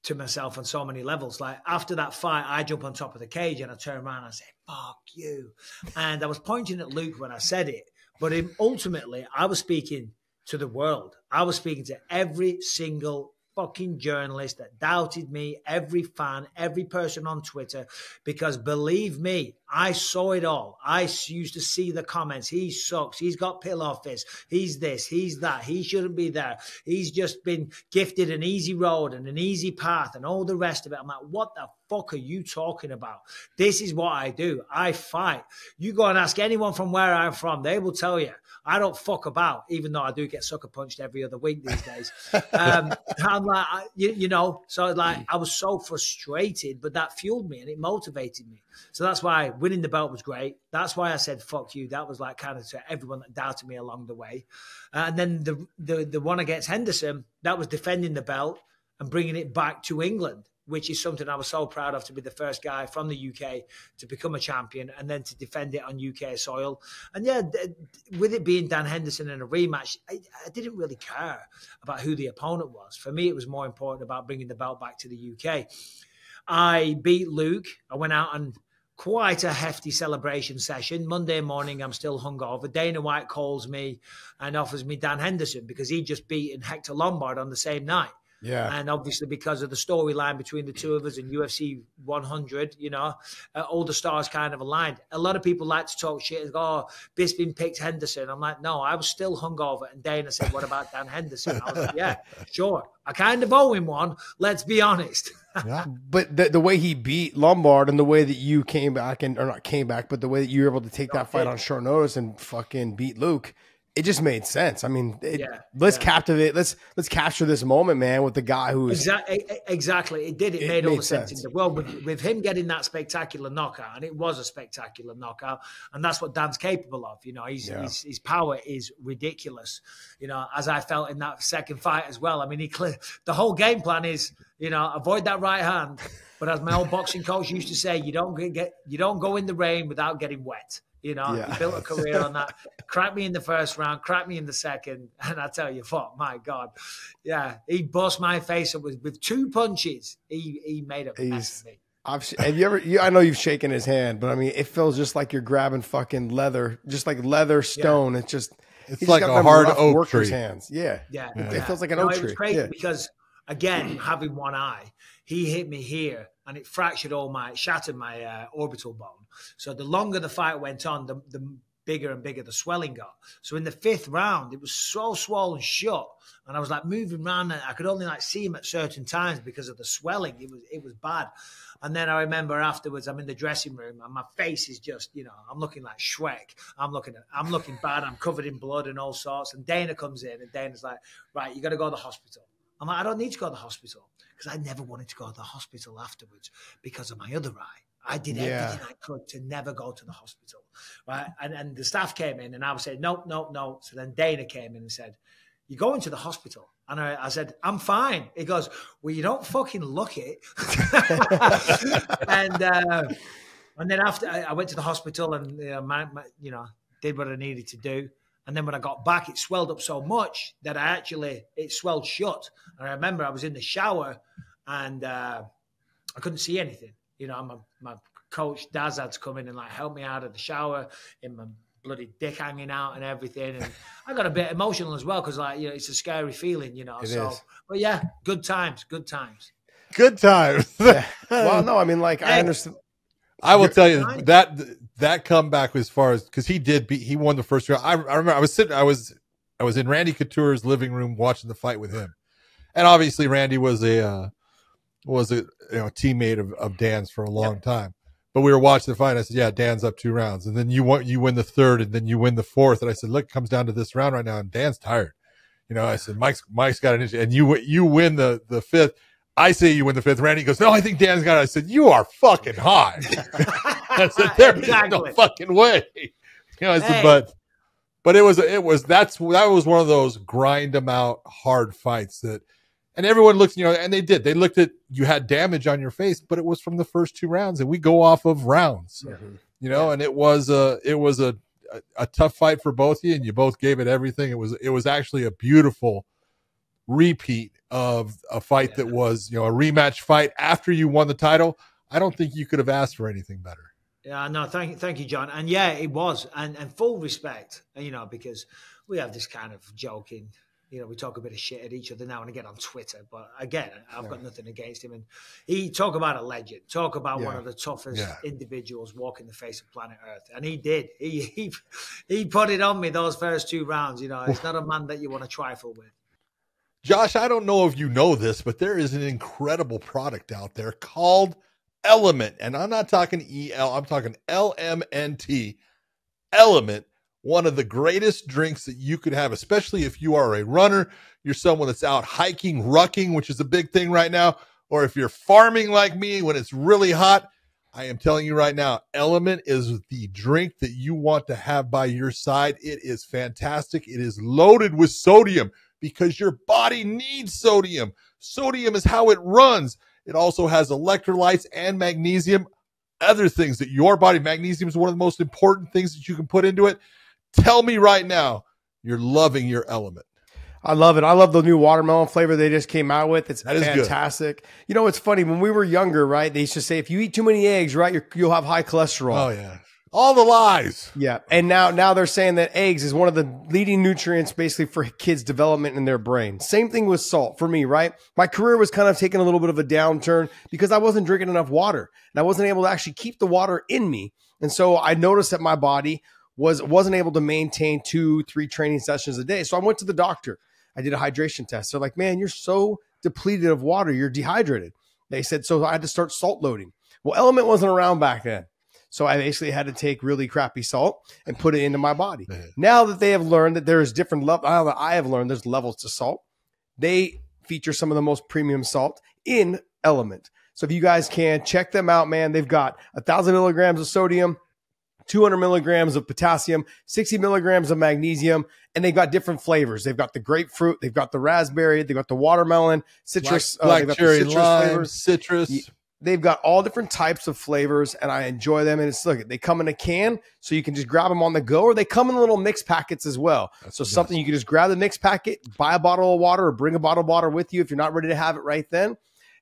to myself on so many levels. Like after that fight, I jump on top of the cage and I turn around and I say, fuck you. And I was pointing at Luke when I said it, but ultimately I was speaking to the world. I was speaking to every single fucking journalist that doubted me, every fan, every person on Twitter, because believe me, I saw it all. I used to see the comments. He sucks. He's got pillow fists. He's this, he's that. He shouldn't be there. He's just been gifted an easy road and an easy path and all the rest of it. I'm like, what the fuck are you talking about? This is what I do. I fight. You go and ask anyone from where I'm from, they will tell you. I don't fuck about, even though I do get sucker punched every other week these days. I'm like, you know, so like I was so frustrated, but that fueled me and it motivated me. So that's why winning the belt was great. That's why I said, fuck you. That was like kind of to everyone that doubted me along the way. And then the one against Henderson, that was defending the belt and bringing it back to England, which is something I was so proud of, to be the first guy from the UK to become a champion and then to defend it on UK soil. And yeah, with it being Dan Henderson in a rematch, I didn't really care about who the opponent was. For me, it was more important about bringing the belt back to the UK. I beat Luke. I went out and quite a hefty celebration session. Monday morning, I'm still hungover. Dana White calls me and offers me Dan Henderson because he'd just beaten Hector Lombard on the same night. Yeah. And obviously because of the storyline between the two of us and UFC 100, you know, all the stars kind of aligned. A lot of people like to talk shit and go, oh, Bisping picked Henderson. I'm like, no, I was still hungover. And Dana said, what about Dan Henderson? I was like, yeah, sure. I kind of owe him one. Let's be honest. Yeah. But the way he beat Lombard and the way that you came back and, or not came back, but the way that you were able to take that fight on short notice and fucking beat Luke, it just made sense. I mean, let's captivate. Let's capture this moment, man, with the guy who is exactly. It did. It made all the sense in the world with him getting that spectacular knockout, and it was a spectacular knockout, and that's what Dan's capable of. You know, his power is ridiculous. You know, as I felt in that second fight as well. I mean, the whole game plan is, you know, avoid that right hand. But as my old boxing coach used to say, you don't go in the rain without getting wet. You know, he built a career on that. Cracked me in the first round, cracked me in the second. And I tell you what, my God. Yeah, he bust my face up with two punches. He made a mess of me. Have you ever, I know you've shaken his hand, but I mean, it feels just like you're grabbing fucking leather, just like leather stone. Yeah. It's like a hard oak tree. Hands. Yeah. Yeah. It feels like an oak tree. It was crazy because, again, having one eye, he hit me here. And it fractured shattered my orbital bone. So the longer the fight went on, the bigger and bigger the swelling got. So in the fifth round, it was so swollen shut. And I was like moving around and I could only like see him at certain times because of the swelling. It was bad. And then I remember afterwards, I'm in the dressing room and my face is just, you know, I'm looking like Shrek. I'm looking bad. I'm covered in blood and all sorts. And Dana comes in and Dana's like, right, you got to go to the hospital. I'm like, I don't need to go to the hospital. Because I never wanted to go to the hospital afterwards because of my other eye. I did everything I could to never go to the hospital, right? And the staff came in and I was saying, no, no, no. So then Dana came in and said, you're going to the hospital. And I said, I'm fine. He goes, well, you don't fucking look it. And then after I went to the hospital and, you know, did what I needed to do. And then when I got back, it swelled up so much that it swelled shut. And I remember I was in the shower and I couldn't see anything. You know, my coach, Daz, had to come in and like help me out of the shower in my bloody dick hanging out and everything. And I got a bit emotional as well because, like, you know, it's a scary feeling, you know. But yeah, good times, good times. Good times. Well, no, I mean, like, I understand. I will tell you that comeback as far as, because he won the first round. I remember I was in Randy Couture's living room watching the fight with him, and obviously Randy was a teammate of Dan's for a long time. But we were watching the fight. And I said, "Yeah, Dan's up 2 rounds, and then you win the third, and then you win the fourth." And I said, "Look, it comes down to this round right now, and Dan's tired." You know, I said, "Mike's got an issue, and you win the fifth." I say you win the fifth. Randy goes, no, I think Dan's got it. I said, you are fucking high. I said, there is no fucking way. You know, I said, but it was that was one of those grind them out hard fights that And everyone looked, you know, and they did. They looked at, you had damage on your face, but it was from the first two rounds, and we go off of rounds, you know. And it was a tough fight for both of you, and you both gave it everything. It was actually a beautiful repeat of a fight that was, you know, a rematch fight after you won the title. I don't think you could have asked for anything better. Yeah, no, thank you, John. And yeah, it was, and full respect, you know, because we have this kind of joking. You know, we talk a bit of shit at each other now and again on Twitter, but again, I've got nothing against him. And he, talk about a legend, talk about one of the toughest individuals walking the face of planet Earth. And he did. He put it on me those first two rounds. You know, it's not a man that you want to trifle with. Josh, I don't know if you know this, but there is an incredible product out there called Element. And I'm not talking EL, I'm talking LMNT, Element. One of the greatest drinks that you could have, especially if you are a runner, you're someone that's out hiking, rucking, which is a big thing right now, or if you're farming like me when it's really hot, I am telling you right now, Element is the drink that you want to have by your side. It is fantastic. It is loaded with sodium because your body needs sodium. Sodium is how it runs. It also has electrolytes and magnesium, other things that your body, magnesium is one of the most important things that you can put into it. Tell me right now, you're loving your Element. I love it. I love the new watermelon flavor they just came out with. It's fantastic. Good. You know, it's funny. When we were younger, right, they used to say, if you eat too many eggs, right, you'll have high cholesterol. Oh, yeah. All the lies. Yeah. And now they're saying that eggs is one of the leading nutrients basically for kids' development in their brain. Same thing with salt for me, right? My career was kind of taking a little bit of a downturn because I wasn't drinking enough water. And I wasn't able to actually keep the water in me. And so I noticed that my body wasn't able to maintain 2-3 training sessions a day. So I went to the doctor. I did a hydration test. They're like, man, you're so depleted of water. You're dehydrated. They said, so I had to start salt loading. Well, Element wasn't around back then. So I basically had to take really crappy salt and put it into my body. Man. Now that they have learned that there is different levels, I have learned there's levels to salt. They feature some of the most premium salt in Element. So if you guys can, check them out, man. They've got 1,000 milligrams of sodium, 200 milligrams of potassium, 60 milligrams of magnesium, and they've got different flavors. They've got the grapefruit, they've got the raspberry, they've got the watermelon, citrus, black cherry, citrus lime, flavors. Citrus. They've got all different types of flavors, and I enjoy them. And it's, look, they come in a can, so you can just grab them on the go, or they come in little mix packets as well. That's so something you can just grab the mix packet, buy a bottle of water, or bring a bottle of water with you if you're not ready to have it right then,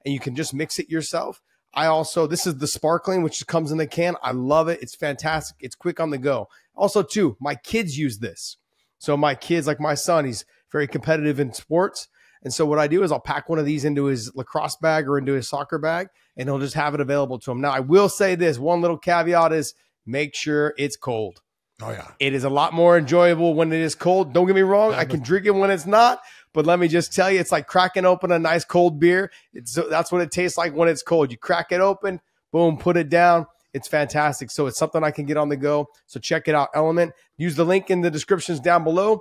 and you can just mix it yourself. I also, this is the sparkling, which comes in the can. I love it. It's fantastic. It's quick on the go. Also, too, my kids use this. So my kids, like my son, he's very competitive in sports. And so what I do is I'll pack one of these into his lacrosse bag or into his soccer bag, and he'll just have it available to him. Now, I will say this. One little caveat is make sure it's cold. Oh, yeah. It is a lot more enjoyable when it is cold. Don't get me wrong. I can drink it when it's not. But let me just tell you, it's like cracking open a nice cold beer. That's what it tastes like when it's cold. You crack it open, boom, put it down. It's fantastic. So it's something I can get on the go. So check it out, Element. Use the link in the descriptions down below.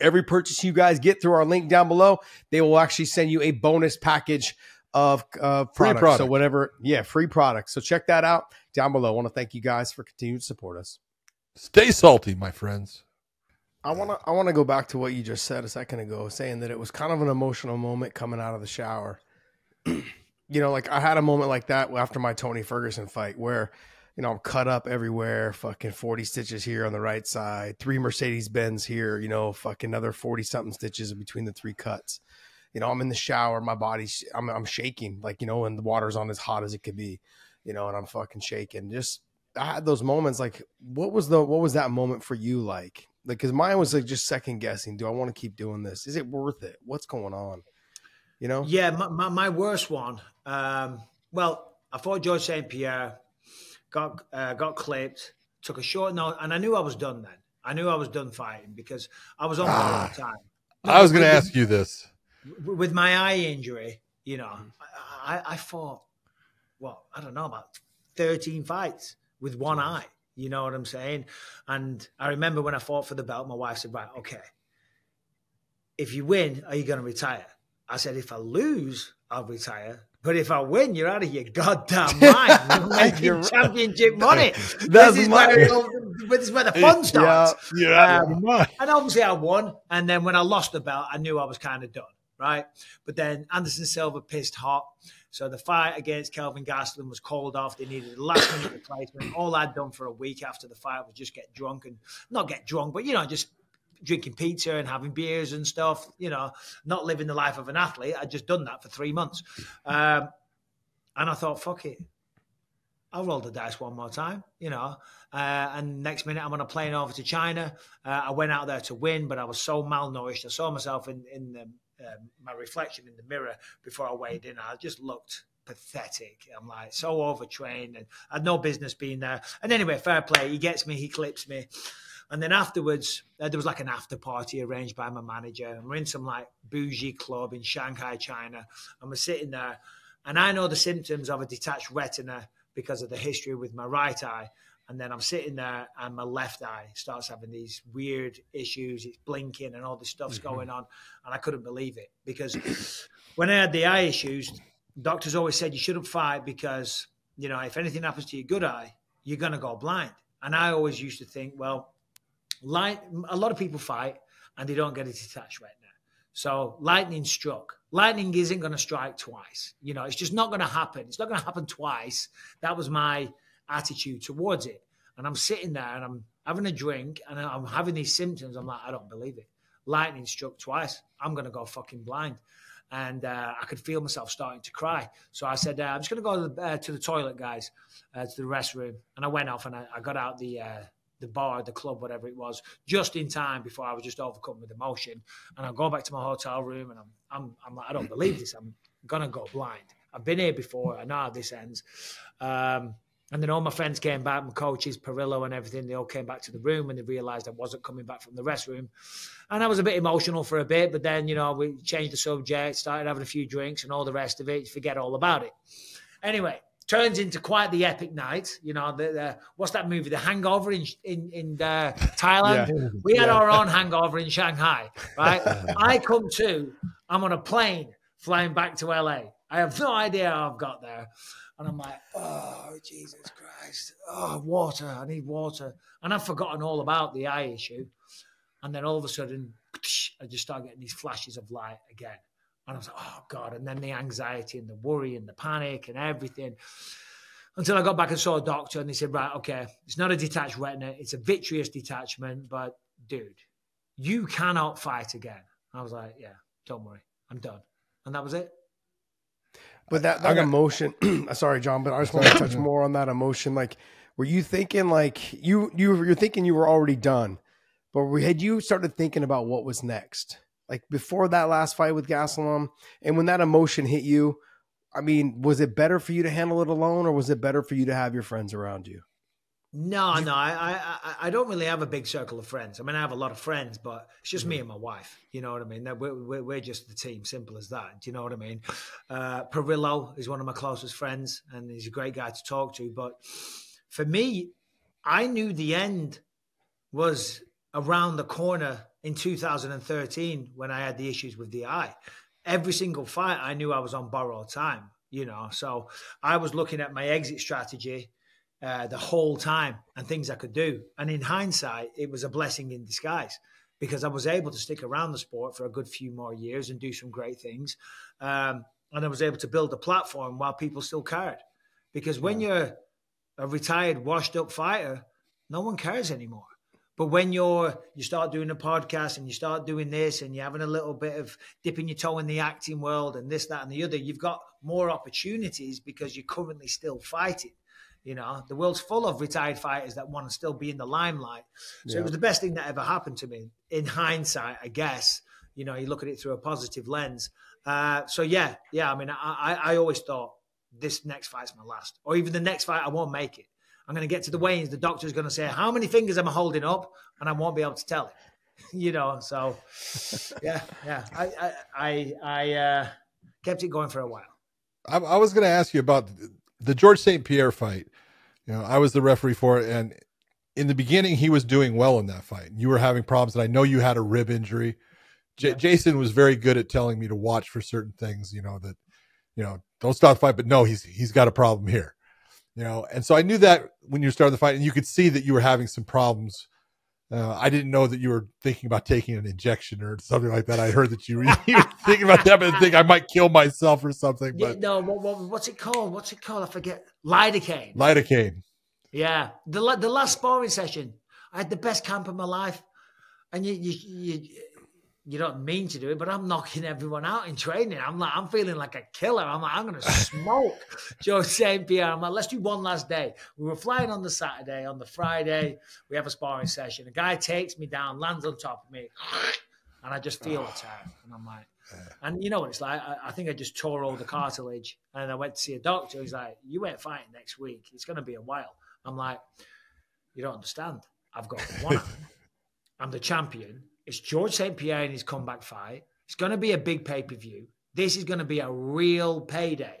Every purchase you guys get through our link down below, they will actually send you a bonus package of free product. So whatever, free product. So check that out down below. I want to thank you guys for continuing to support us. Stay salty, my friends. I want to go back to what you just said a second ago, saying that it was kind of an emotional moment coming out of the shower. You know, like I had a moment like that after my Tony Ferguson fight where, you know, I'm cut up everywhere, fucking 40 stitches here on the right side, 3 Mercedes-Benz here, you know, fucking another 40-something stitches between the 3 cuts. You know, I'm in the shower, my body's, I'm shaking, like, you know, and the water's on as hot as it could be, you know, and I'm fucking shaking. Just, I had those moments like, what was that moment for you like? Like, because mine was like just second guessing. Do I want to keep doing this? Is it worth it? What's going on? You know? Yeah, my worst one. Well, I fought George St. Pierre, got clipped, took a short note, and I knew I was done then. I knew I was done fighting because I was on all the time. I was going to ask you this. With my eye injury, you know, I fought, well, I don't know, about 13 fights with one eye. You know what I'm saying? And I remember when I fought for the belt, my wife said, right, okay, if you win, are you going to retire? I said, if I lose, I'll retire. But if I win, you're out of your goddamn mind. You're making championship money. This is where the fun starts. Yeah, you're out of your mind. And obviously I won. And then when I lost the belt, I knew I was kind of done. right? But then Anderson Silva pissed hot. So the fight against Kelvin Gastelum was called off. They needed a last-minute replacement. All I'd done for a week after the fight was just get drunk and not get drunk, but, you know, just drinking pizza and having beers and stuff, you know, not living the life of an athlete. I'd just done that for 3 months. And I thought, fuck it. I'll roll the dice one more time, you know. And next minute, I'm on a plane over to China. I went out there to win, but I was so malnourished. I saw myself in my reflection in the mirror before I weighed in. I just looked pathetic. I'm like so overtrained, and I had no business being there. And anyway, fair play. He gets me. He clips me. And then afterwards, there was like an after party arranged by my manager. And we're in some like bougie club in Shanghai, China. And we're sitting there. And I know the symptoms of a detached retina because of the history with my right eye. And then I'm sitting there and my left eye starts having these weird issues. It's blinking and all this stuff's going on. And I couldn't believe it because when I had the eye issues, doctors always said you shouldn't fight because, you know, if anything happens to your good eye, you're going to go blind. And I always used to think, well, light, a lot of people fight and they don't get a detached retina. So lightning struck. Lightning isn't going to strike twice. You know, it's just not going to happen. It's not going to happen twice. That was my attitude towards it. And I'm sitting there and I'm having a drink and I'm having these symptoms. I'm like, I don't believe it. Lightning struck twice. I'm going to go fucking blind. And I could feel myself starting to cry. So I said, I'm just going to go to the toilet, guys, to the restroom. And I went off and I got out the bar, the club, whatever it was, just in time before I was just overcome with emotion. And I go back to my hotel room and I'm like, I don't believe this. I'm going to go blind. I've been here before. I know how this ends. And then all my friends came back, my coaches, Perillo and everything. They all came back to the room and they realized I wasn't coming back from the restroom. And I was a bit emotional for a bit, but then, you know, we changed the subject, started having a few drinks and all the rest of it. Forget all about it. Anyway, turns into quite the epic night. You know, what's that movie? The Hangover in Thailand. Yeah. We had our own hangover in Shanghai, right? I come to, I'm on a plane flying back to LA. I have no idea how I've got there. And I'm like, oh, Jesus Christ. Oh, water. I need water. And I've forgotten all about the eye issue. And then all of a sudden, I just start getting these flashes of light again. And I was like, oh, God. And then the anxiety and the worry and the panic and everything. Until I got back and saw a doctor and they said, right, okay, it's not a detached retina. It's a vitreous detachment. But, dude, you cannot fight again. And I was like, yeah, don't worry. I'm done. And that was it. But that emotion, sorry, John, but I just want to touch more on that emotion. Like, were you thinking like you're thinking you were already done, but had you started thinking about what was next? Like before that last fight with Gastelum, and when that emotion hit you, I mean, was it better for you to handle it alone, or was it better for you to have your friends around you? No, no, I don't really have a big circle of friends. I mean, I have a lot of friends, but it's just me and my wife. You know what I mean? We're just the team, simple as that. Do you know what I mean? Perillo is one of my closest friends, and he's a great guy to talk to. But for me, I knew the end was around the corner in 2013 when I had the issues with the eye. Every single fight, I knew I was on borrowed time, you know. So I was looking at my exit strategy the whole time and things I could do. And in hindsight, it was a blessing in disguise because I was able to stick around the sport for a good few more years and do some great things. And I was able to build a platform while people still cared. Because when you're a retired, washed up fighter, no one cares anymore. But when you start doing a podcast and you start doing this and you're having a little bit of dipping your toe in the acting world and this, that, and the other, you've got more opportunities because you're currently still fighting. You know, the world's full of retired fighters that want to still be in the limelight. So it was the best thing that ever happened to me. In hindsight, I guess, you know, you look at it through a positive lens. So, I mean, I always thought this next fight's my last, or even the next fight, I won't make it. I'm going to get to the weigh-ins. The doctor's going to say, how many fingers am I holding up? And I won't be able to tell it, you know? So I kept it going for a while. I was going to ask you about the George St. Pierre fight. You know, I was the referee for it, and in the beginning, he was doing well in that fight. You were having problems, and I know you had a rib injury. Jason was very good at telling me to watch for certain things, you know, that, you know, don't stop the fight, but no, he's got a problem here, you know. And so I knew that when you started the fight, and you could see that you were having some problems I didn't know that you were thinking about taking an injection or something like that. I heard that you were thinking about that, but I think I might kill myself or something. But yeah, no, what's it called? What's it called? I forget. Lidocaine. Lidocaine. Yeah. The last sparring session, I had the best camp of my life. And you don't mean to do it, but I'm knocking everyone out in training. I'm feeling like a killer. I'm going to smoke George St. Pierre. I'm like, let's do one last day. We were flying on the Saturday. On the Friday, we have a sparring session. A guy takes me down, lands on top of me, and I just feel attacked. And I'm like, and you know what it's like? I think I just tore all the cartilage, and I went to see a doctor. He's like, you ain't fighting next week. It's going to be a while. I'm like, you don't understand. I've got one. I'm the champion. It's George St. Pierre in his comeback fight. It's going to be a big pay-per-view. This is going to be a real payday.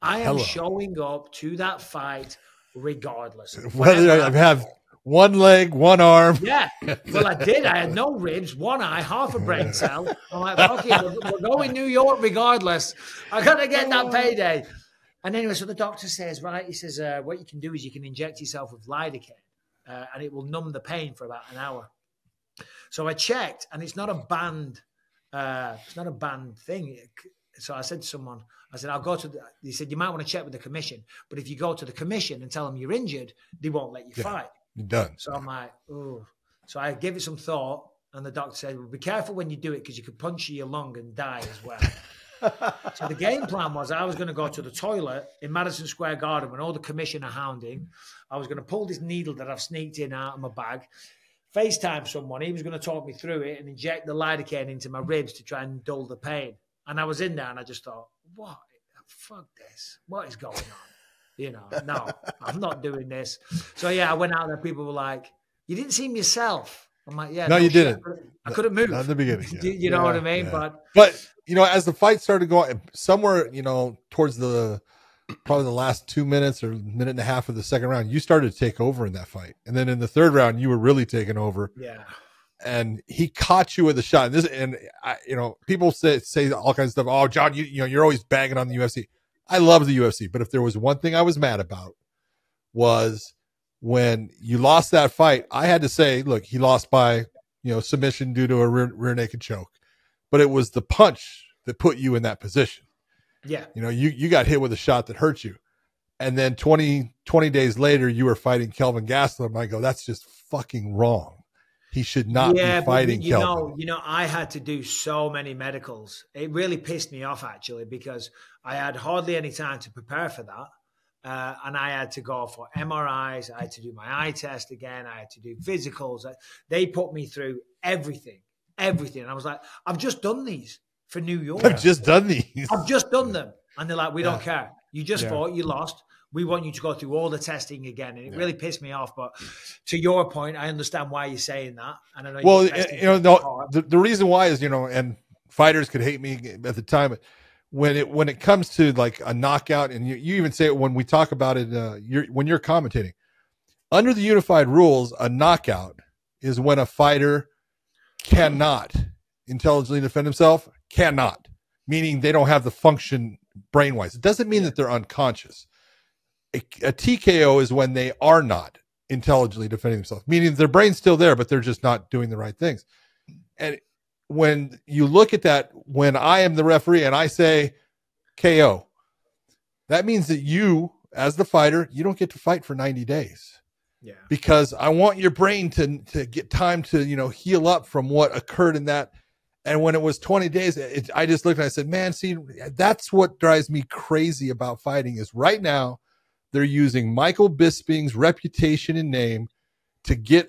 I am showing up to that fight regardless. Whether I have one leg, one arm. Yeah. Well, I did. I had no ribs, one eye, half a brain cell. I'm like, fuck it. We're going New York regardless. I got to get that payday. And anyway, so the doctor says, right, he says, what you can do is you can inject yourself with lidocaine and it will numb the pain for about an hour. So I checked, and it's not a banned, thing. So I said to someone, I said, I'll go to the, they said, you might want to check with the commission, but if you go to the commission and tell them you're injured, they won't let you fight. You're done. So I'm like, ooh. So I gave it some thought, and the doctor said, well, be careful when you do it, because you could puncture your lung and die as well. So the game plan was I was going to go to the toilet in Madison Square Garden when all the commission are hounding. I was going to pull this needle that I've sneaked in out of my bag, FaceTime someone. He was going to talk me through it and inject the lidocaine into my ribs to try and dull the pain. And I was in there and I just thought, what? Fuck this. What is going on? You know, no, I'm not doing this. So, yeah, I went out there. People were like, you didn't seem yourself. I'm like, yeah. No, you didn't. I couldn't move. Not at the beginning. Yeah. You know what I mean? Yeah. But, you know, as the fight started going, somewhere, you know, towards the probably the last 2 minutes or minute and a half of the second round, you started to take over in that fight. And then in the third round, you were really taking over. Yeah. And he caught you with a shot. And you know, people say all kinds of stuff. Oh, John, you know, you're always bagging on the UFC. I love the UFC. But if there was one thing I was mad about was when you lost that fight, I had to say, look, he lost by, you know, submission due to a rear naked choke, but it was the punch that put you in that position. Yeah. You know, you got hit with a shot that hurt you. And then 20 days later, you were fighting Kelvin Gastelum. I go, that's just fucking wrong. He should not be fighting Kelvin. You know, I had to do so many medicals. It really pissed me off, actually, because I had hardly any time to prepare for that. And I had to go for MRIs. I had to do my eye test again. I had to do physicals. They put me through everything. And I was like, I've just done these. For New York. I've just done them. And they're like, we don't care. You just fought, you lost. We want you to go through all the testing again. And it really pissed me off. But to your point, I understand why you're saying that. And I know the reason why is, you know, and fighters could hate me at the time. When it comes to like a knockout, and you even say it when we talk about it, when you're commentating, under the unified rules, a knockout is when a fighter cannot intelligently defend himself. Cannot, meaning they don't have the function brain-wise. It doesn't mean that they're unconscious. A TKO is when they are not intelligently defending themselves, meaning their brain's still there, but they're just not doing the right things. And when you look at that, when I am the referee and I say KO, that means that you, as the fighter, you don't get to fight for 90 days. Yeah. Because I want your brain to get time to, you know, heal up from what occurred in that. And when it was 20 days, I just looked and I said, man, see, that's what drives me crazy about fighting is right now they're using Michael Bisping's reputation and name to get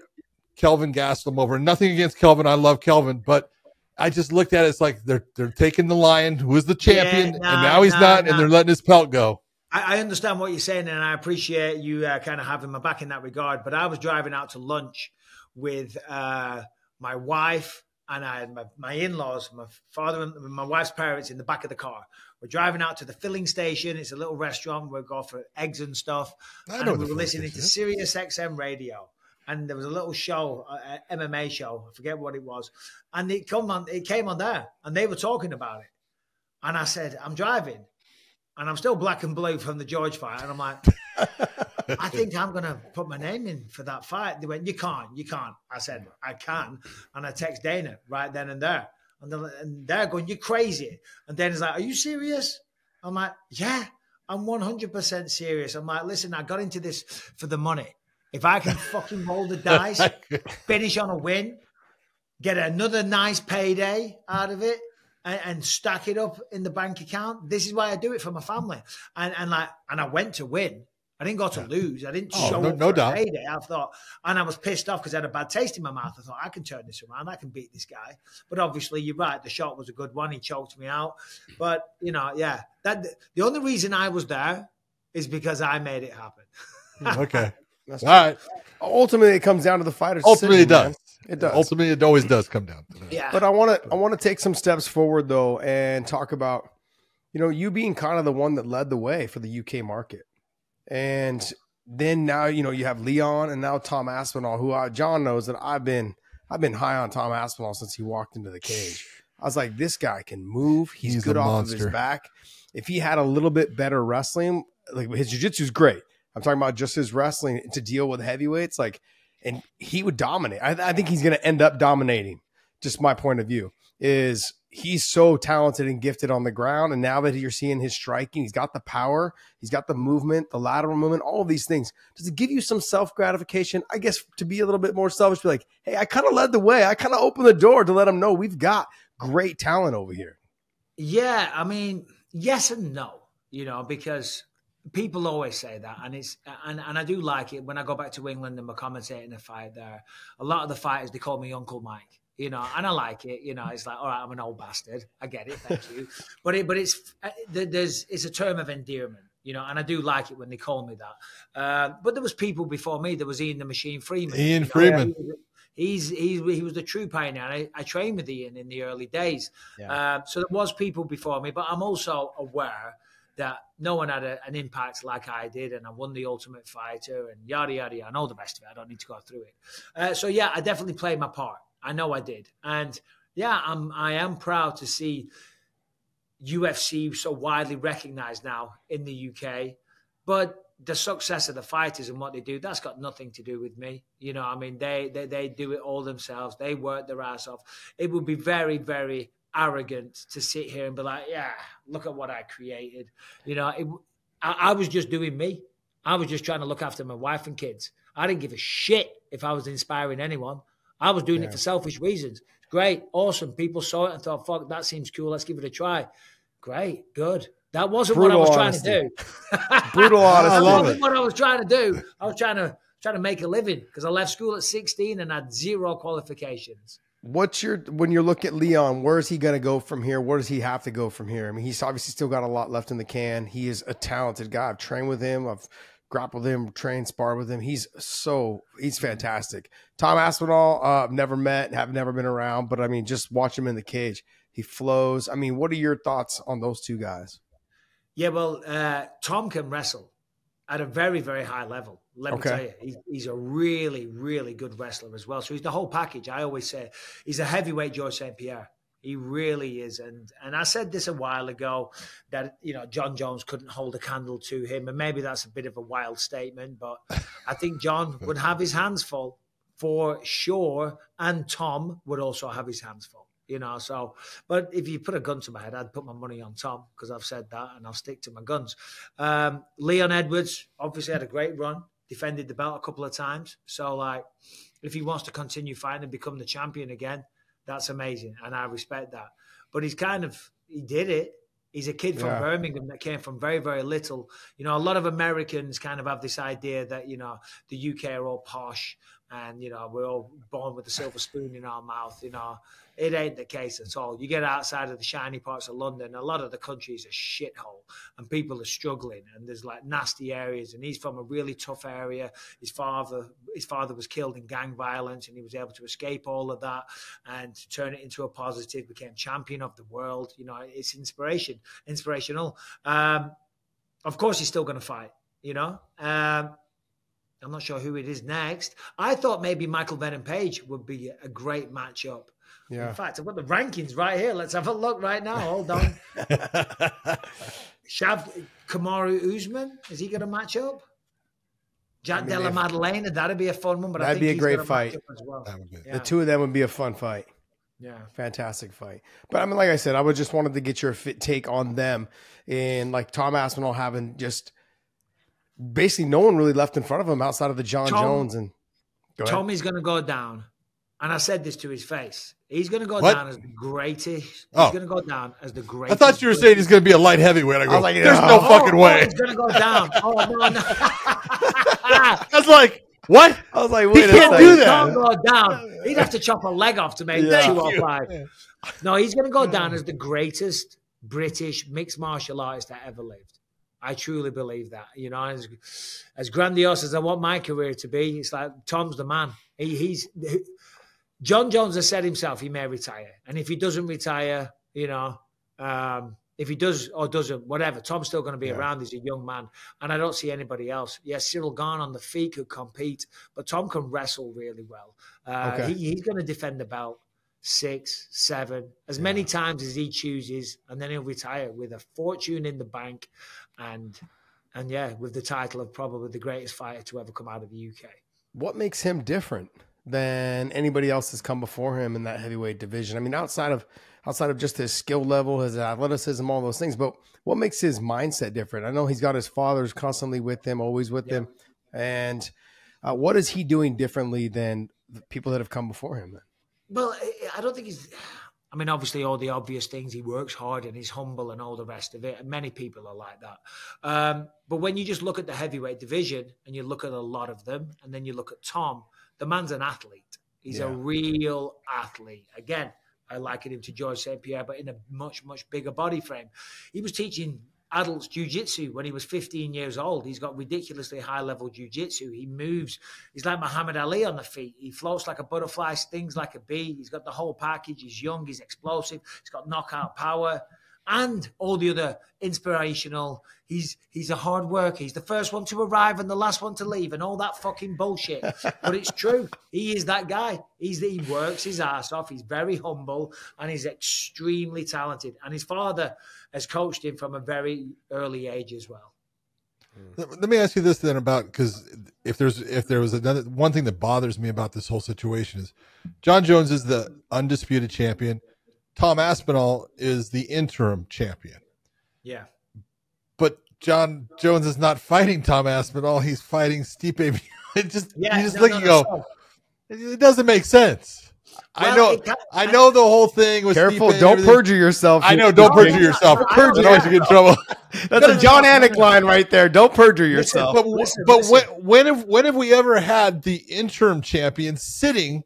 Kelvin Gastelum over. Nothing against Kelvin. I love Kelvin. But I just looked at it. It's like they're taking the lion who is the champion, and now he's not, and they're letting his pelt go. I understand what you're saying, and I appreciate you kind of having my back in that regard. But I was driving out to lunch with my wife, and I had my in-laws, my father and my wife's parents in the back of the car. We're driving out to the filling station. It's a little restaurant. We'll go for eggs and stuff. And we were listening to Sirius XM radio. And there was a little show, an MMA show. I forget what it was. And it came on there. And they were talking about it. And I said, I'm driving. And I'm still black and blue from the George fight. And I'm like, I think I'm going to put my name in for that fight. They went, you can't. I said, I can. And I text Dana right then and there. And they're going, you're crazy. And Dana's like, are you serious? I'm like, yeah, I'm 100% serious. I'm like, listen, I got into this for the money. If I can fucking roll the dice, finish on a win, get another nice payday out of it, and stack it up in the bank account, this is why I do it for my family. And I went to win. I didn't go to lose. I didn't show up for a payday. I thought, and I was pissed off because I had a bad taste in my mouth. I thought, I can turn this around. I can beat this guy. But obviously, you're right. The shot was a good one. He choked me out. But, you know, yeah. The only reason I was there is because I made it happen. Okay. That's all right. Ultimately, it comes down to the fighters. Ultimately, it does. It does. Ultimately, it always does come down to that. Yeah. But I want to take some steps forward, though, and talk about, you know, you being kind of the one that led the way for the UK market. And then now, you know, you have Leon and now Tom Aspinall, who John knows that I've been high on Tom Aspinall since he walked into the cage. I was like, this guy can move. He's good off of his back. If he had a little bit better wrestling, like his jiu-jitsu is great. I'm talking about just his wrestling to deal with heavyweights, like, and he would dominate. I think he's going to end up dominating. Just my point of view is he's so talented and gifted on the ground. And now that you're seeing his striking, he's got the power, he's got the movement, the lateral movement, all of these things. Does it give you some self-gratification? I guess to be a little bit more selfish, be like, hey, I kind of led the way. I kind of opened the door to let him know we've got great talent over here. Yeah. I mean, yes and no, you know, because people always say that, and it's and I do like it. When I go back to England and we're commentating a fight there, a lot of the fighters, they call me Uncle Mike, you know, and I like it. You know, it's like, all right, I'm an old bastard. I get it, thank you. But it's a term of endearment, you know, and I do like it when they call me that. But there was people before me. There was Ian the Machine Freeman. Ian Freeman. He was the true pioneer. I trained with Ian in the early days. Yeah. So there was people before me, but I'm also aware that no one had an impact like I did, and I won the Ultimate Fighter and yada, yada, yada. I know the rest of it. I don't need to go through it. So, yeah, I definitely played my part. I know I did. And, yeah, I am proud to see UFC so widely recognized now in the UK. But the success of the fighters and what they do, that's got nothing to do with me. You know, I mean, they do it all themselves. They work their ass off. It would be very, very arrogant to sit here and be like, yeah, look at what I created. You know, I was just doing me. I was just trying to look after my wife and kids. I didn't give a shit if I was inspiring anyone. I was doing it for selfish reasons. Great, awesome. People saw it and thought, fuck, that seems cool. Let's give it a try. Great, good. That wasn't what I was trying to do. Brutal honesty. That wasn't what I was trying to do. I was trying to make a living because I left school at 16 and had zero qualifications. When you look at Leon, where is he going to go from here? Where does he have to go from here? I mean, he's obviously still got a lot left in the can. He is a talented guy. I've trained with him. I've grappled with him, trained, sparred with him. He's fantastic. Tom Aspinall, I've never met, have never been around, but I mean, just watch him in the cage. He flows. I mean, what are your thoughts on those two guys? Yeah, well, Tom can wrestle at a very, very high level. Let me tell you, he's a really, really good wrestler as well. So he's the whole package. I always say he's a heavyweight George St. Pierre. He really is. And I said this a while ago that, you know, Jon Jones couldn't hold a candle to him. And maybe that's a bit of a wild statement, but I think Jon would have his hands full for sure. And Tom would also have his hands full. You know, so, but if you put a gun to my head, I'd put my money on Tom because I've said that and I'll stick to my guns. Leon Edwards obviously had a great run, defended the belt a couple of times. So, like, if he wants to continue fighting and become the champion again, that's amazing. And I respect that. But he did it. He's a kid from Birmingham that came from very, very little. You know, a lot of Americans kind of have this idea that, you know, the UK are all posh and, you know, we're all born with a silver spoon in our mouth. You know, it ain't the case at all. You get outside of the shiny parts of London, a lot of the country is a shithole and people are struggling and there's like nasty areas. And he's from a really tough area. His father was killed in gang violence and he was able to escape all of that and turn it into a positive, became champion of the world. You know, it's inspirational. Of course, he's still going to fight, you know. I'm not sure who it is next. I thought maybe Michael Venom Page would be a great matchup. Yeah. In fact, I've got the rankings right here. Let's have a look right now. Hold on. Kamaru Usman, is he going to match up? Jack Della Maddalena, that'd be a fun one. But that'd be a great fight. The two of them would be a fun fight. Yeah, fantastic fight. But I mean, like I said, I would just wanted to get your fit take on them, and like Tom Aspinall having just basically no one really left in front of him outside of the Jon Jones. And Tommy's going to go down, and I said this to his face. He's going to go down as the greatest. He's going to go down as the greatest. I thought you were saying he's going to be a light heavyweight. I go, like, there's no fucking way. He's going to go down. I was like, what? I was like, wait a second. He can't do that. He's going to go down. He'd have to chop a leg off to make 205. Yeah. No, he's going to go down as the greatest British mixed martial artist that ever lived. I truly believe that. You know, as grandiose as I want my career to be, it's like Tom's the man. Jon Jones has said himself he may retire. And if he doesn't retire, you know, if he does or doesn't, whatever, Tom's still going to be around. He's a young man. And I don't see anybody else. Yes, Cyril Garn on the feet could compete, but Tom can wrestle really well. He's going to defend the belt 6, 7, as many times as he chooses, and then he'll retire with a fortune in the bank and yeah, with the title of probably the greatest fighter to ever come out of the UK. What makes him different than anybody else that's come before him in that heavyweight division? I mean, outside of just his skill level, his athleticism, all those things, but what makes his mindset different? I know he's got his fathers constantly with him, always with him. And what is he doing differently than the people that have come before him? Well, I don't think he's... I mean, obviously, all the obvious things. He works hard and he's humble and all the rest of it. And many people are like that. But when you just look at the heavyweight division and you look at a lot of them, and then you look at Tom, the man's an athlete. He's a real athlete. Again, I liken him to George St. Pierre, but in a much, much bigger body frame. He was teaching adults jiu-jitsu when he was 15 years old. He's got ridiculously high-level jiu-jitsu. He moves. He's like Muhammad Ali on the feet. He floats like a butterfly, stings like a bee. He's got the whole package. He's young. He's explosive. He's got knockout power and all the other inspirational. He's a hard worker. He's the first one to arrive and the last one to leave and all that fucking bullshit. But it's true. He is that guy. He works his ass off. He's very humble and he's extremely talented. And his father has coached him from a very early age as well. Let me ask you this then about, because if there was another one thing that bothers me about this whole situation is Jon Jones is the undisputed champion. Tom Aspinall is the interim champion. Yeah. But Jon Jones is not fighting Tom Aspinall. He's fighting Stipe. It doesn't make sense. Well, I know the whole thing was careful. Don't perjure yourself. I know. Don't perjure yourself. Perjure always get in trouble. That's a John Anik line right there. Don't perjure yourself. Listen, when have we ever had the interim champion sitting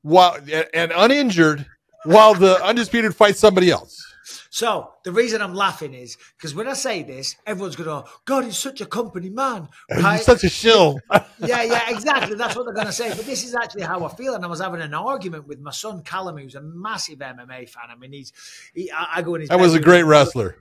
while and uninjured while the undisputed fights somebody else? So the reason I'm laughing is because when I say this, everyone's going to go, God, he's such a company man. Right? He's such a shill. yeah, exactly. That's what they're going to say. But this is actually how I feel. And I was having an argument with my son, Callum, who's a massive MMA fan. I mean, I go in his... That was a great wrestler.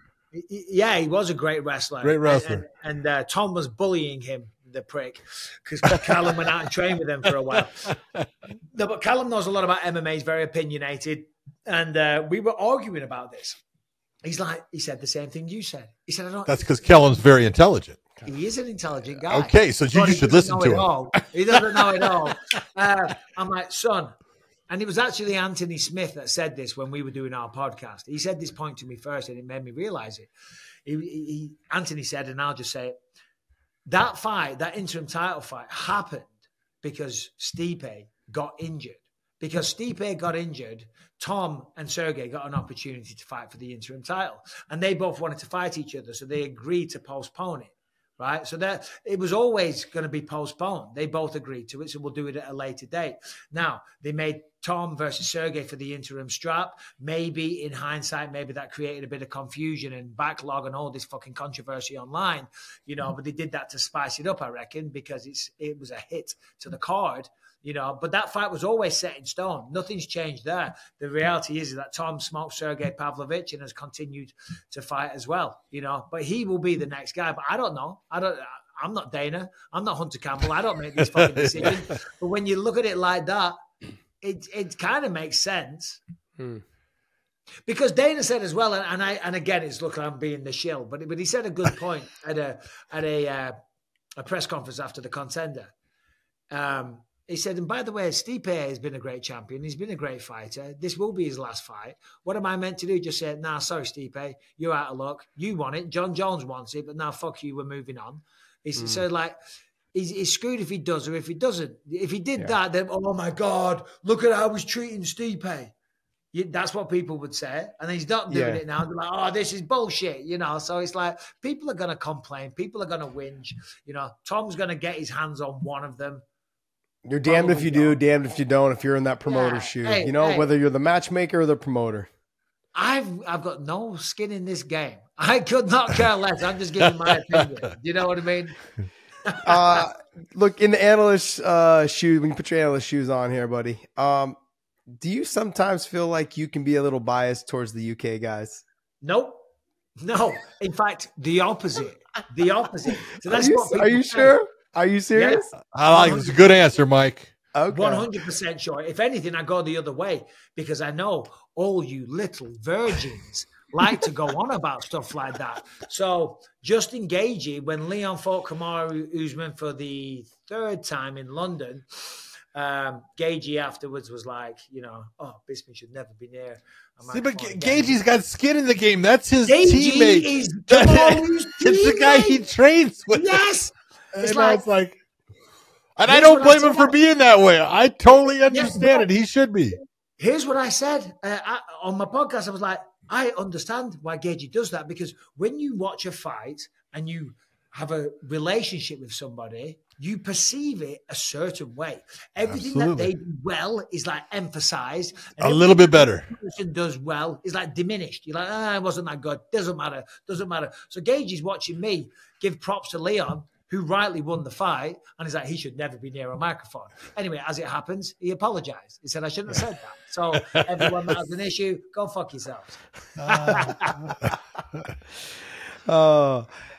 Yeah, he was a great wrestler. Great wrestler. And Tom was bullying him, the prick, because Callum went out and trained with him for a while. No, but Callum knows a lot about MMA. He's very opinionated. And we were arguing about this. He said the same thing you said. He said, I don't... That's because Kellen's very intelligent. He is an intelligent guy. Okay, so you should listen to him. He doesn't know it all. I'm like, son. And it was actually Anthony Smith that said this when we were doing our podcast. He said this point to me first, and it made me realize it. Anthony said, and I'll just say it, that fight, that interim title fight, happened because Stipe got injured. Because Stipe got injured, Tom and Sergey got an opportunity to fight for the interim title. And they both wanted to fight each other, so they agreed to postpone it, right? So that it was always going to be postponed. They both agreed to it, so we'll do it at a later date. Now, they made Tom versus Sergey for the interim strap. Maybe, in hindsight, maybe that created a bit of confusion and backlog and all this fucking controversy online, you know, but they did that to spice it up, I reckon, because it was a hit to the card. You know, but that fight was always set in stone. Nothing's changed there. The reality is that Tom smoked Sergey Pavlovich and has continued to fight as well. You know, but he will be the next guy. But I don't know. I'm not Dana. I'm not Hunter Campbell. I don't make these fucking decisions. But when you look at it like that, it kind of makes sense. Hmm. Because Dana said as well, and again, it's look, I'm being the shill, but he said a good point at a a press conference after the contender. He said, and by the way, Stipe has been a great champion. He's been a great fighter. This will be his last fight. What am I meant to do? Just say, nah, sorry, Stipe, you're out of luck. You want it. Jon Jones wants it, but now fuck you, we're moving on. So like, he's screwed if he does or if he doesn't. If he did that, then, oh my God, look at how he's treating Stipe. That's what people would say. And he's not doing it now. They're like, oh, this is bullshit, you know? So it's like, people are going to complain. People are going to whinge. You know, Tom's going to get his hands on one of them. You're damned if you do, damned if you don't, if you're in that promoter shoe. Hey, you know, whether you're the matchmaker or the promoter. I've got no skin in this game. I could not care less. I'm just giving my opinion. You know what I mean? Look, in the analyst shoes, when you put your analyst shoes on here, buddy, do you sometimes feel like you can be a little biased towards the UK guys? Nope. No. In fact, the opposite. The opposite. So that's are you sure? Are you serious? Yes. I like it's a good answer, Mike. Okay. 100% sure. If anything, I go the other way because I know all you little virgins like to go on about stuff like that. So Justin Gaethje, when Leon fought Kamaru Usman for the third time in London, Gaethje afterwards was like, you know, oh, Bisping should never be near. See, but Gaethje's got skin in the game. That's his teammate. It's the guy he trains with. Yes. It's like, and I don't blame him for being that way. I totally understand it. He should be. Here's what I said on my podcast. I was like, I understand why Gaethje does that because when you watch a fight and you have a relationship with somebody, you perceive it a certain way. Everything that they do well is like emphasized. A little bit better. Person does well is like diminished. You're like, ah, it wasn't that good. Doesn't matter. Doesn't matter. So Gaethje's watching me give props to Leon, who rightly won the fight, and he's like, he should never be near a microphone. Anyway, as it happens, he apologized. He said, I shouldn't have said that. So everyone that has an issue, go fuck yourselves.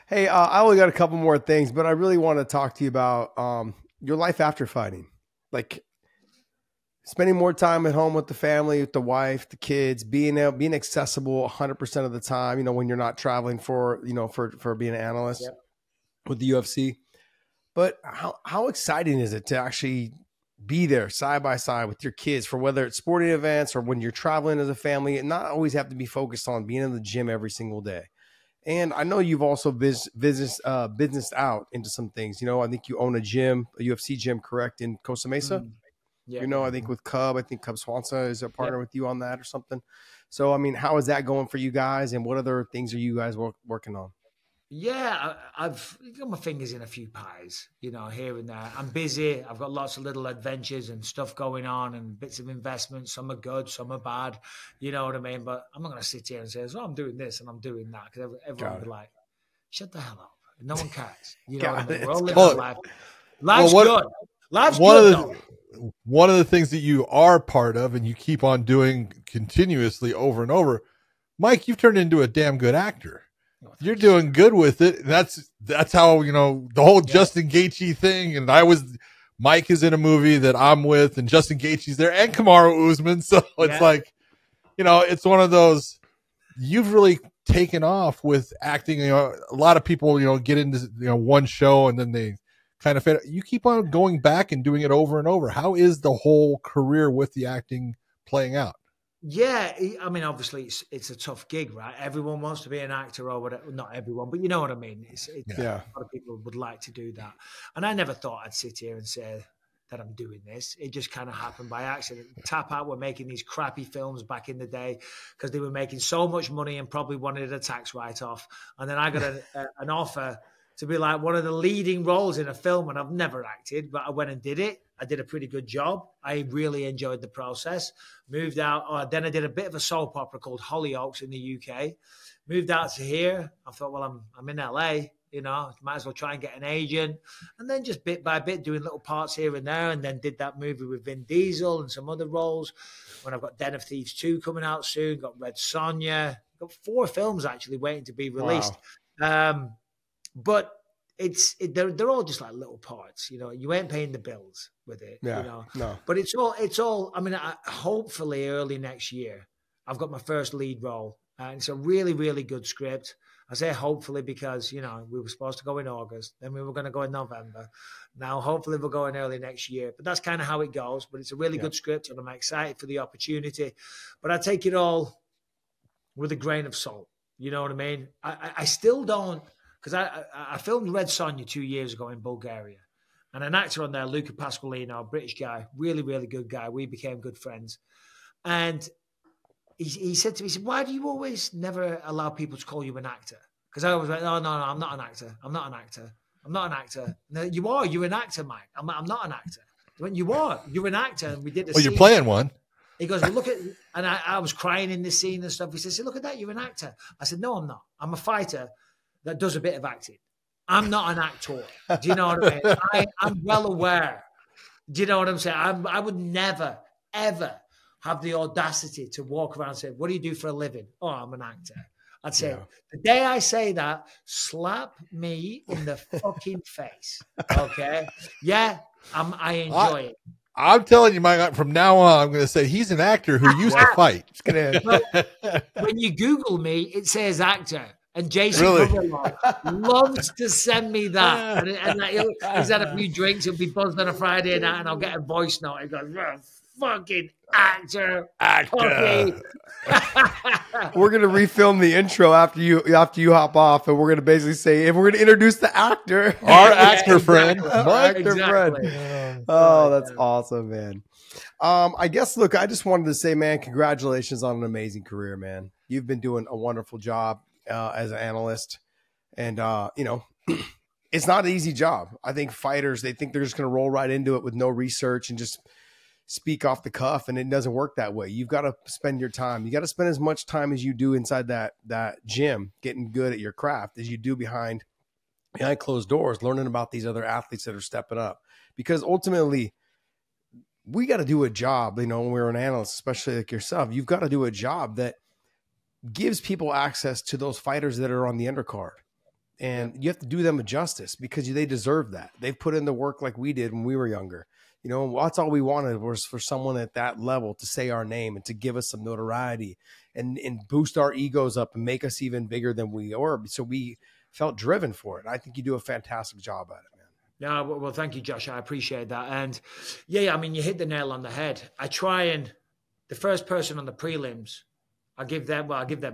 Hey, I only got a couple more things, but I really want to talk to you about your life after fighting. Like spending more time at home with the family, with the wife, the kids, being accessible 100% of the time, you know, when you're not traveling for, you know, for being an analyst. Yep. With the UFC, but how exciting is it to actually be there side by side with your kids for whether it's sporting events or when you're traveling as a family and not always have to be focused on being in the gym every single day? And I know you've also business out into some things, you know, I think you own a gym, a UFC gym, correct? In Costa Mesa, yeah. You know, I think with Cub, I think Cub Swanson is a partner with you on that or something. So, I mean, how is that going for you guys and what other things are you guys working on? Yeah, I've got my fingers in a few pies, you know, here and there. I'm busy. I've got lots of little adventures and stuff going on and bits of investment. Some are good, some are bad. You know what I mean? But I'm not going to sit here and say, oh, I'm doing this and I'm doing that. Because everyone would be like, shut the hell up. No one cares. You know what I mean? We're all living our life. Life's good. Life's good, though. One of the things that you are part of and you keep on doing continuously over and over, Mike, you've turned into a damn good actor. You're doing good with it. That's how, you know, the whole Justin Gaethje thing. And Mike is in a movie that I'm with and Justin Gaethje's there and Kamaru Usman. So it's like, you know, it's one of those, you've really taken off with acting. You know, a lot of people, you know, get into, you know, one show and then they kind of fade. You keep on going back and doing it over and over. How is the whole career with the acting playing out? Yeah, I mean, obviously, it's a tough gig, right? Everyone wants to be an actor or whatever. Not everyone, but you know what I mean? A lot of people would like to do that. And I never thought I'd sit here and say that I'm doing this. It just kind of happened by accident. Tap Out were making these crappy films back in the day because they were making so much money and probably wanted a tax write-off. And then I got an offer to be like one of the leading roles in a film, and I've never acted, but I went and did it. I did a pretty good job. I really enjoyed the process. Moved out. Then I did a bit of a soap opera called Hollyoaks in the UK. Moved out to here. I thought, well, I'm in LA, you know, might as well try and get an agent. And then just bit by bit doing little parts here and there. And then did that movie with Vin Diesel and some other roles. When I've got Den of Thieves 2 coming out soon, got Red Sonja, got 4 films actually waiting to be released. Wow. But they're all just like little parts, you know. You ain't paying the bills with it, you know. No. But it's all. I mean, hopefully early next year, I've got my first lead role And it's a really, really good script. I say hopefully because, you know, we were supposed to go in August, then we were going to go in November. Now, hopefully we'll go in early next year. But that's kind of how it goes. But it's a really good script, and I'm excited for the opportunity. But I take it all with a grain of salt. You know what I mean? I still don't, because I filmed Red Sonja 2 years ago in Bulgaria. And an actor on there, Luca Pasqualino, British guy, really, really good guy. We became good friends. And he said to me, he said, why do you always never allow people to call you an actor? Because I always went, no, no, no, I'm not an actor. I'm not an actor. I'm not an actor. No, you are. You're an actor, Mike. I'm not an actor. I went, you are. You're an actor. And we did this. Well, you're playing one. He goes, well, look at, and I was crying in this scene and stuff. He says, look at that. You're an actor. I said, no, I'm not. I'm a fighter that does a bit of acting. I'm not an actor. Do you know what I mean? I'm well aware. Do you know what I'm saying? I would never, ever have the audacity to walk around and say, what do you do for a living? Oh, I'm an actor. I'd say, the day I say that, slap me in the fucking face. Okay? Yeah, I enjoy it. I'm telling you, Mike, from now on, I'm going to say he's an actor who used to fight. It's gonna... But when you Google me, it says actor. And Jason loves to send me that. And he's had a few drinks. He'll be buzzed on a Friday night, and I'll get a voice note. He goes, fucking actor. Actor. We're going to refilm the intro after you hop off, and we're going to basically say, and we're going to introduce the actor. Our actor friend. Our actor friend. Oh, that's awesome, man. I guess, look, I just wanted to say, man, congratulations on an amazing career, man. You've been doing a wonderful job. As an analyst, and you know, it's not an easy job. I think fighters, they think they're just going to roll right into it with no research and just speak off the cuff, and it doesn't work that way. You've got to spend your time. You got to spend as much time as you do inside that gym, getting good at your craft, as you do behind closed doors, learning about these other athletes that are stepping up. Because ultimately, we got to do a job. You know, when we're an analyst, especially like yourself, you've got to do a job that gives people access to those fighters that are on the undercard, and you have to do them a justice because they deserve that. They've put in the work like we did when we were younger. You know, that's all we wanted, was for someone at that level to say our name and to give us some notoriety and boost our egos up and make us even bigger than we were. So we felt driven for it. I think you do a fantastic job at it. Yeah, no, well, thank you, Josh. I appreciate that. And yeah, I mean, you hit the nail on the head. I try, and the first person on the prelims, I give them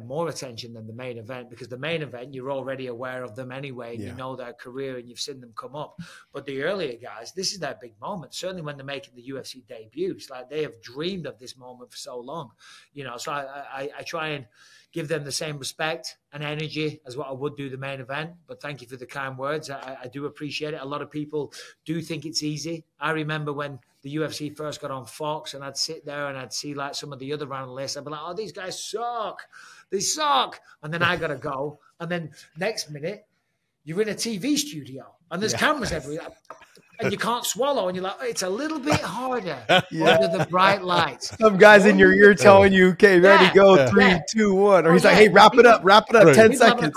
more attention than the main event, because the main event, you're already aware of them anyway. And you know their career and you've seen them come up. But the earlier guys, this is their big moment. Certainly when they're making the UFC debut, it's like they have dreamed of this moment for so long, you know. So I try and give them the same respect and energy as what I would do the main event. But thank you for the kind words. I do appreciate it. A lot of people do think it's easy. I remember when the UFC first got on Fox, and I'd sit there and I'd see like some of the other analysts. I'd be like, oh, these guys suck. They suck. And then I got to go. And then next minute, you're in a TV studio and there's cameras everywhere. And you can't swallow, and you're like, oh, it's a little bit harder under the bright lights. Some guys in your ear telling you, okay, ready, go, 3, 2, 1. Or he's like, hey, wrap it up, right. 10 seconds.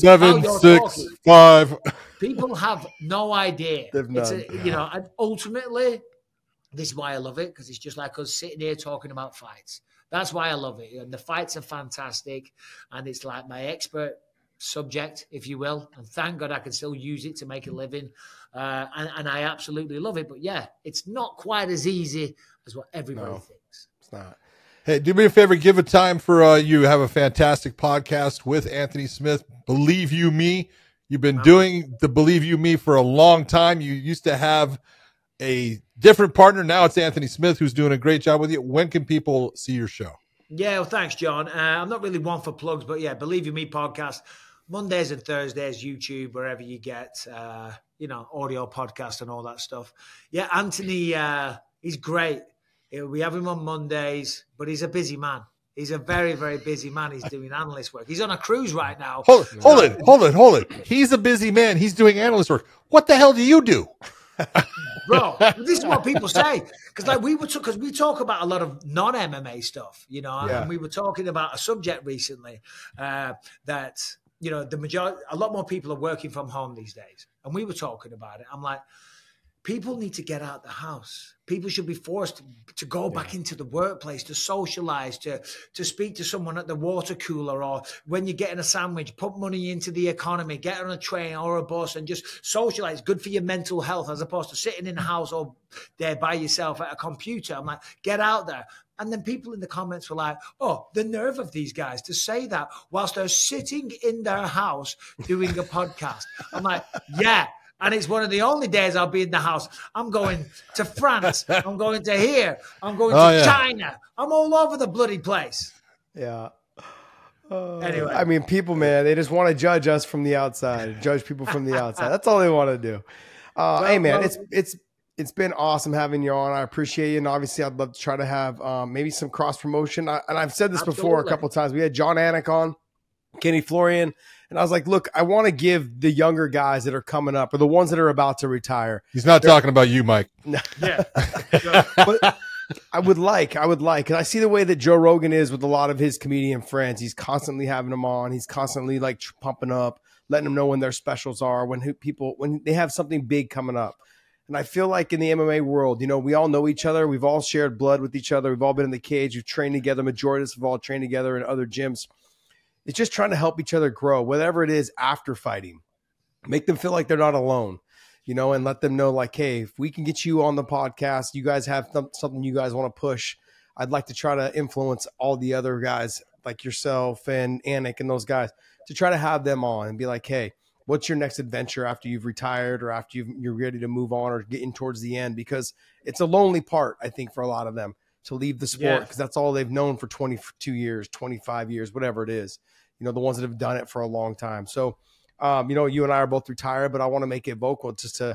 7, 6, 5. People have no idea. It's you know, and ultimately, this is why I love it, because it's just like us sitting here talking about fights. That's why I love it. And the fights are fantastic, and it's like my expert subject, if you will, and thank God I can still use it to make a living, and I absolutely love it. But yeah, it's not quite as easy as what everybody thinks. It's not. Hey, do me a favor, give a time for you have a fantastic podcast with Anthony Smith, Believe You Me. You've been doing the Believe You Me for a long time. You used to have a different partner. Now it's Anthony Smith, who's doing a great job with you. When can people see your show? Yeah, well, thanks, John. I'm not really one for plugs, but yeah, Believe You Me podcast, Mondays and Thursdays, YouTube, wherever you get, you know, audio podcast and all that stuff. Yeah, Anthony, he's great. We have him on Mondays, but he's a busy man. He's a very, very busy man. He's doing analyst work. He's on a cruise right now. Hold it. He's a busy man. He's doing analyst work. What the hell do you do? Bro, this is what people say, because like we talk about a lot of non-MMA stuff, you know, and we were talking about a subject recently that, you know, a lot more people are working from home these days. And we were talking about it. I'm like, people need to get out the house. People should be forced to go back into the workplace, to socialize, to speak to someone at the water cooler, or when you're getting a sandwich, put money into the economy, get on a train or a bus and just socialize. Good for your mental health, as opposed to sitting in the house or there by yourself at a computer. I'm like, get out there. And then people in the comments were like, oh, the nerve of these guys to say that whilst they're sitting in their house doing a podcast. I'm like, yeah. And it's one of the only days I'll be in the house. I'm going to France. I'm going to here. I'm going to China. I'm all over the bloody place. Yeah. Anyway. I mean, people, man, they just want to judge us from the outside, judge people from the outside. That's all they want to do. Hey, man, it's been awesome having you on. I appreciate you. And obviously, I'd love to try to have maybe some cross-promotion. And I've said this before a couple of times. We had John Anik on, Kenny Florian. And I was like, look, I want to give the younger guys that are coming up or the ones that are about to retire. He's not talking about you, Mike. Yeah. But I would like, because I see the way that Joe Rogan is with a lot of his comedian friends. He's constantly having them on. He's constantly like pumping up, letting them know when their specials are, when they have something big coming up. And I feel like in the MMA world, you know, we all know each other. We've all shared blood with each other. We've all been in the cage. We've trained together. Majority of us have all trained together in other gyms. It's just trying to help each other grow, whatever it is after fighting. Make them feel like they're not alone, you know, and let them know like, hey, if we can get you on the podcast, you guys have something you guys want to push. I'd like to try to influence all the other guys like yourself and Anik and those guys to try to have them on and be like, hey, what's your next adventure after you've retired or after you're ready to move on or getting towards the end? Because it's a lonely part, I think, for a lot of them to leave the sport because that's all they've known for 22 years, 25 years, whatever it is. You know, the ones that have done it for a long time. So, you know, you and I are both retired, but I want to make it vocal just to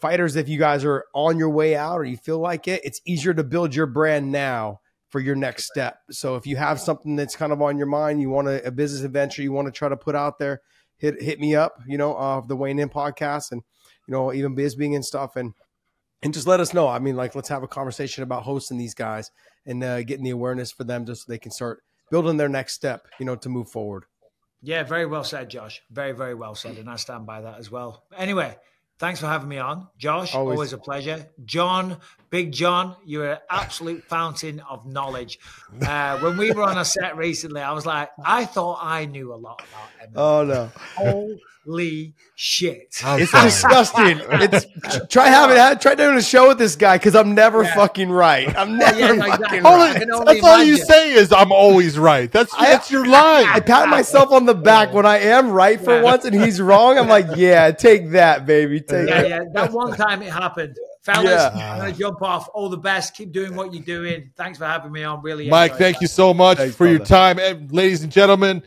fighters. If you guys are on your way out or you feel like it, it's easier to build your brand now for your next step. So if you have something that's kind of on your mind, you want a business adventure, you want to try to put out there, hit me up, you know, of the Weighing In podcast and, you know, even Bisbing and stuff. And just let us know. I mean, like, let's have a conversation about hosting these guys and getting the awareness for them just so they can start building their next step, you know, to move forward. Yeah, very well said, Josh. Very, very well said. And I stand by that as well. Anyway, thanks for having me on. Josh, always a pleasure. John, Big John, you're an absolute fountain of knowledge. When we were on a set recently, I was like, I thought I knew a lot about MMA. Oh, no. Holy shit. It's disgusting. Try doing a show with this guy because I'm never fucking right. I'm never fucking right. That's all you say is I'm always right. That's your line. I pat myself on the back when I am right for once and he's wrong. I'm like, yeah, take that, baby. Take that. Yeah. That one time it happened. Fellas, I'm going to jump off. All the best. Keep doing what you're doing. Thanks for having me on. Really, Mike, thank you so much for your time. And ladies and gentlemen,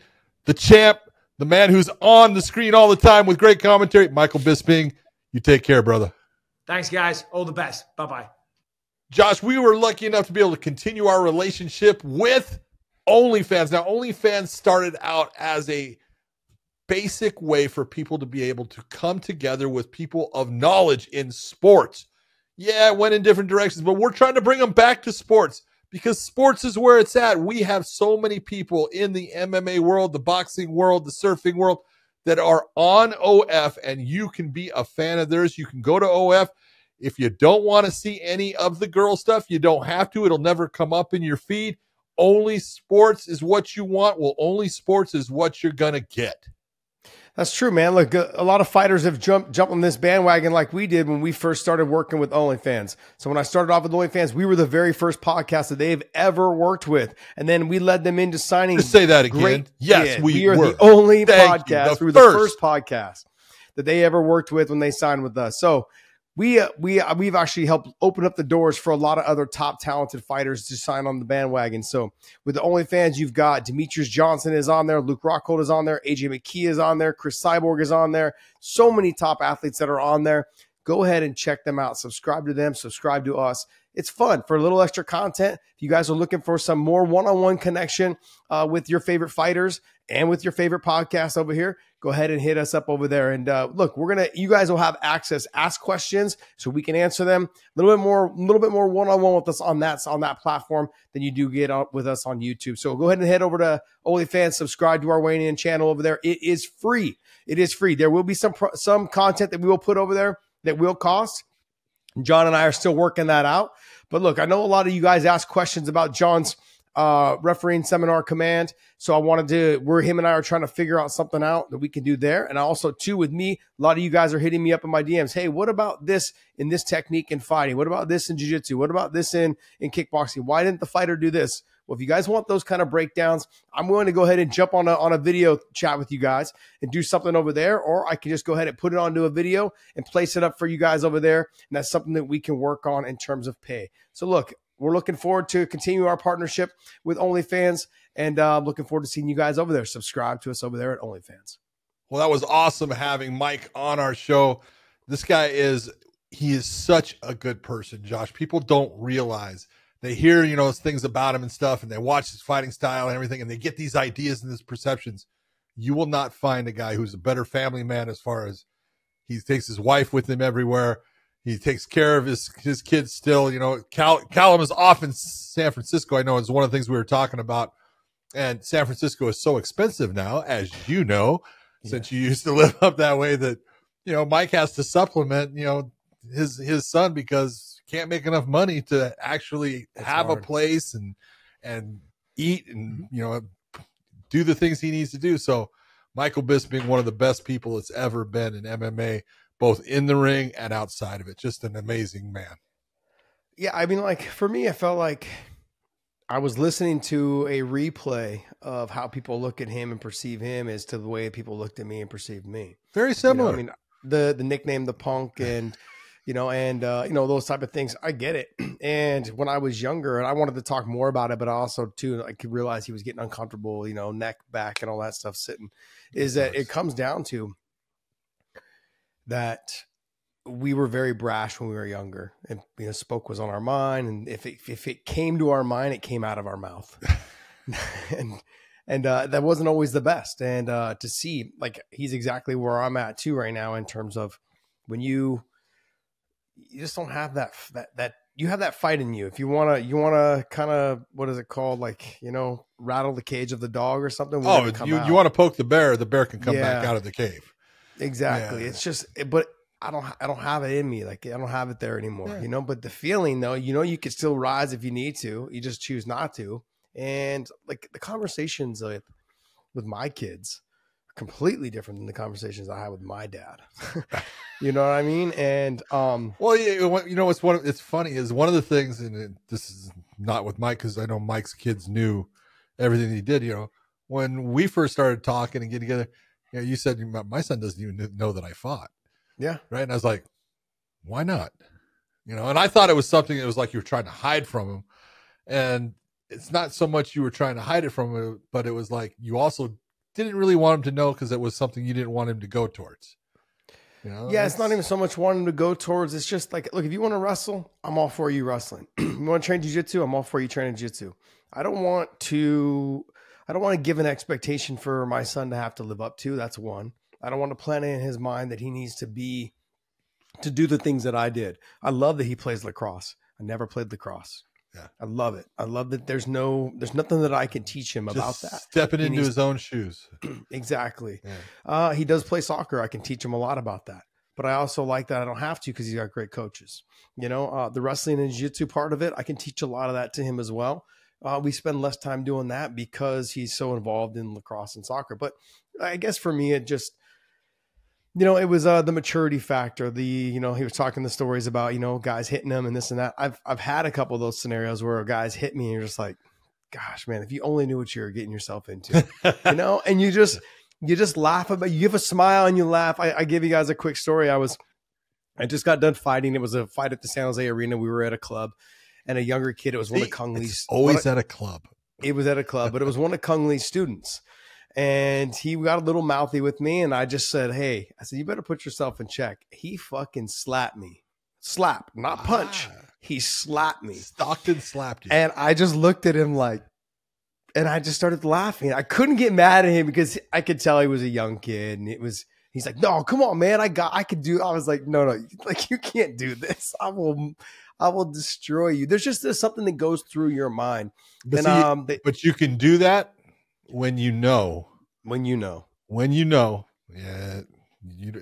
the champ, the man who's on the screen all the time with great commentary, Michael Bisping. You take care, brother. Thanks, guys. All the best. Bye-bye. Josh, we were lucky enough to be able to continue our relationship with OnlyFans. Now, OnlyFans started out as a basic way for people to be able to come together with people of knowledge in sports. Yeah, it went in different directions, but we're trying to bring them back to sports because sports is where it's at. We have so many people in the MMA world, the boxing world, the surfing world that are on OF, and you can be a fan of theirs. You can go to OF. If you don't want to see any of the girl stuff, you don't have to. It'll never come up in your feed. Only sports is what you want. Well, only sports is what you're going to get. That's true, man. Look, a lot of fighters have jumped on this bandwagon like we did when we first started working with OnlyFans. So when I started off with OnlyFans, we were the very first podcast that they've ever worked with. And then we led them into signing. Just say that again. Yes, we are the only podcast. We were the first podcast that they ever worked with when they signed with us. So we've actually helped open up the doors for a lot of other top talented fighters to sign on the bandwagon. So with the OnlyFans, you've got Demetrius Johnson is on there. Luke Rockhold is on there. AJ McKee is on there. Chris Cyborg is on there. So many top athletes that are on there. Go ahead and check them out. Subscribe to them. Subscribe to us. It's fun for a little extra content. If you guys are looking for some more one-on-one connection with your favorite fighters and with your favorite podcasts over here, go ahead and hit us up over there. And look, you guys will have access, ask questions so we can answer them a little bit more one-on-one with us on that platform than you do get with us on YouTube. So go ahead and head over to OnlyFans, subscribe to our Weighing In channel over there. It is free. It is free. There will be some content that we will put over there that will cost. John and I are still working that out. But look, I know a lot of you guys asked questions about John's refereeing seminar command. So I wanted to, him and I are trying to figure out something out that we can do there. And also too, with me, a lot of you guys are hitting me up in my DMs. Hey, what about this in this technique in fighting? What about this in jiu-jitsu? What about this in kickboxing? Why didn't the fighter do this? Well, if you guys want those kind of breakdowns, I'm willing to go ahead and jump on a video chat with you guys and do something over there, or I can just go ahead and put it onto a video and place it up for you guys over there. And that's something that we can work on in terms of pay. So look, we're looking forward to continue our partnership with OnlyFans, and looking forward to seeing you guys over there. Subscribe to us over there at OnlyFans. Well, that was awesome having Mike on our show. This guy is, he is such a good person, Josh. People don't realize. They hear, you know, things about him and stuff, and they watch his fighting style and everything, and they get these ideas and these perceptions. You will not find a guy who's a better family man, as far as he takes his wife with him everywhere. He takes care of his kids still. You know, Callum is off in San Francisco. I know it's one of the things we were talking about. And San Francisco is so expensive now, as you know, since you used to live up that way, that, you know, Mike has to supplement, you know, his son, because can't make enough money to actually have a place and eat and, you know, do the things he needs to do. So Michael Biss being one of the best people that's ever been in MMA, both in the ring and outside of it. Just an amazing man. Yeah. I mean, like for me, I felt like I was listening to a replay of how people look at him and perceive him as to the way people looked at me and perceived me. Very similar. You know, I mean, the nickname, the Punk, and, you know, and, you know, those type of things, I get it. And when I was younger, and I wanted to talk more about it, but I also too, I could realize he was getting uncomfortable, you know, neck, back, and all that stuff sitting, is that it comes down to that we were very brash when we were younger, and, you know, spoke was on our mind. And if it came to our mind, it came out of our mouth. and that wasn't always the best. And, to see, like, he's exactly where I'm at too right now, in terms of when you just don't have that you have that fight in you. If you want to kind of, what is it called? Like, you know, rattle the cage of the dog or something. Oh, you want to poke the bear can come back out of the cave. Exactly. Yeah. It's just, but I don't have it in me. Like, I don't have it there anymore, you know, but the feeling though, you know, you could still rise if you need to, you just choose not to. And like the conversations with my kids, completely different than the conversations I had with my dad. You know what I mean? And well, you know, it's funny is one of the things, and this is not with Mike, because I know Mike's kids knew everything he did. You know, when we first started talking and getting together, you know, you said my son doesn't even know that I fought. Yeah, right. And I was like, why not? You know, and I thought it was something that was like you were trying to hide from him, and it's not so much you were trying to hide it from him, but it was like you also didn't really want him to know, because it was something you didn't want him to go towards. You know, yeah, it's not even so much wanting him to go towards. It's just like, look, if you want to wrestle, I'm all for you wrestling. You want to train jiu-jitsu, I'm all for you training jiu-jitsu. I don't want to give an expectation for my son to have to live up to. That's one. I don't want to plan in his mind that he needs to do the things that I did. I love that he plays lacrosse. I never played lacrosse. Yeah. I love it. I love that there's nothing that I can teach him just about that. Stepping into his own shoes. Exactly. Yeah. He does play soccer. I can teach him a lot about that. But I also like that I don't have to, because he's got great coaches. You know, the wrestling and jiu-jitsu part of it, I can teach a lot of that to him as well. We spend less time doing that because he's so involved in lacrosse and soccer. But I guess for me, it just, you know, it was the maturity factor. The, you know, he was talking the stories about, you know, guys hitting him and this and that. I've had a couple of those scenarios where guys hit me and you're just like, gosh, man, if you only knew what you were getting yourself into, you know, and you just laugh about, you give a smile and you laugh. I give you guys a quick story. I just got done fighting. It was a fight at the San Jose Arena. We were at a club, and a younger kid, it was one of Kung Lee's. Always at a club. It was at a club, but it was one of Kung Lee's students. And he got a little mouthy with me, and I just said, hey, I said, you better put yourself in check. He fucking slapped me. Slap, not punch. He slapped me. Stockton slapped you. And I just looked at him like, and I just started laughing. I couldn't get mad at him because I could tell he was a young kid, and it was, he's like, no, come on, man. I could do, I was like, no, like you can't do this. I will destroy you. There's something that goes through your mind. But, and, see, but you can do that. When you know, yeah, you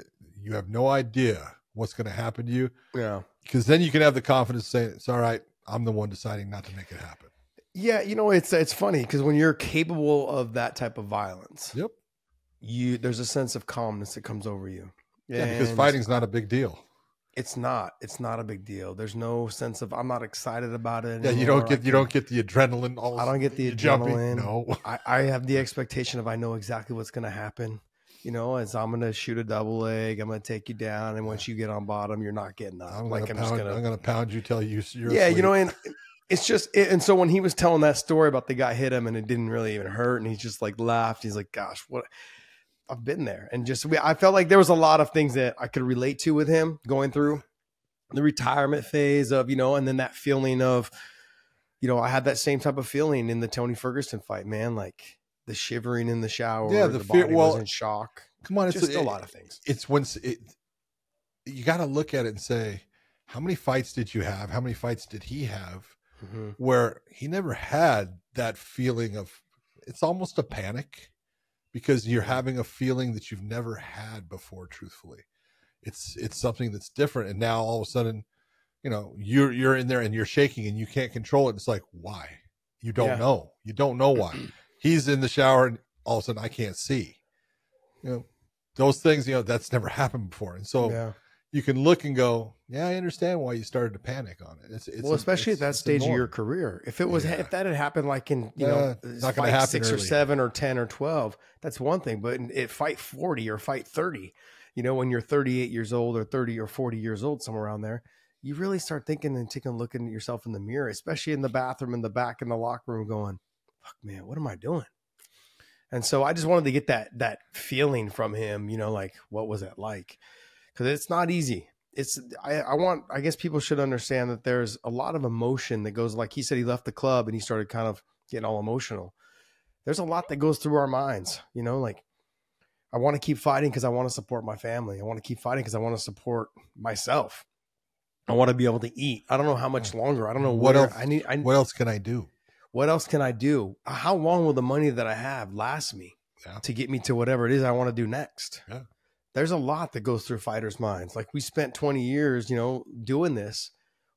have no idea what's going to happen to you. Yeah. Because then you can have the confidence to say, it's all right, I'm the one deciding not to make it happen. Yeah, you know, it's funny because when you're capable of that type of violence, yep, there's a sense of calmness that comes over you. Yeah, because fighting's not a big deal. It's not a big deal. There's no sense of I'm not excited about it anymore. Yeah, you don't get the adrenaline. I don't get the adrenaline. No, I have the expectation of I know exactly what's going to happen. You know, as I'm going to shoot a double leg, I'm going to take you down, and once you get on bottom, you're not getting up. I'm going to pound you till you're yeah, asleep. You know, and it's just and so when he was telling that story about the guy hit him and it didn't really even hurt, and he just like laughed. He's like, "Gosh, what." I've been there and just, I felt like there was a lot of things that I could relate to with him going through the retirement phase of, you know, and then that feeling of, you know, I had that same type of feeling in the Tony Ferguson fight, man, like the shivering in the shower, yeah, the fear, body was in shock. Come on. It's just a lot of things. It's once you got to look at it and say, how many fights did you have? How many fights did he have mm-hmm. where he never had that feeling of, it's almost a panic. Because you're having a feeling that you've never had before, truthfully. It's something that's different. And now all of a sudden, you know, you're in there and you're shaking and you can't control it. It's like, why? You don't yeah. know. You don't know why. He's in the shower and all of a sudden I can't see. You know, those things, you know, that's never happened before. And so yeah. you can look and go, yeah, I understand why you started to panic on it. It's well, especially at that stage of your career. If it was, yeah. if that had happened like in, you know, fight 6 or 7 or 10 or 12, that's one thing, but it fight 40 or fight 30, you know, when you're 38 years old or 30 or 40 years old, somewhere around there, you really start thinking and taking a look at yourself in the mirror, especially in the bathroom, in the back, in the locker room going, fuck man, what am I doing? And so I just wanted to get that feeling from him, you know, like, what was that like? Cause it's not easy. I guess people should understand that there's a lot of emotion that goes, like he said, he left the club and he started kind of getting all emotional. There's a lot that goes through our minds, you know, like I want to keep fighting because I want to support my family. I want to keep fighting because I want to support myself. I want to be able to eat. I don't know how much longer. I don't know what else what else can I do? What else can I do? How long will the money that I have last me yeah. to get me to whatever it is I want to do next? Yeah. There's a lot that goes through fighters' minds. Like we spent 20 years, you know, doing this.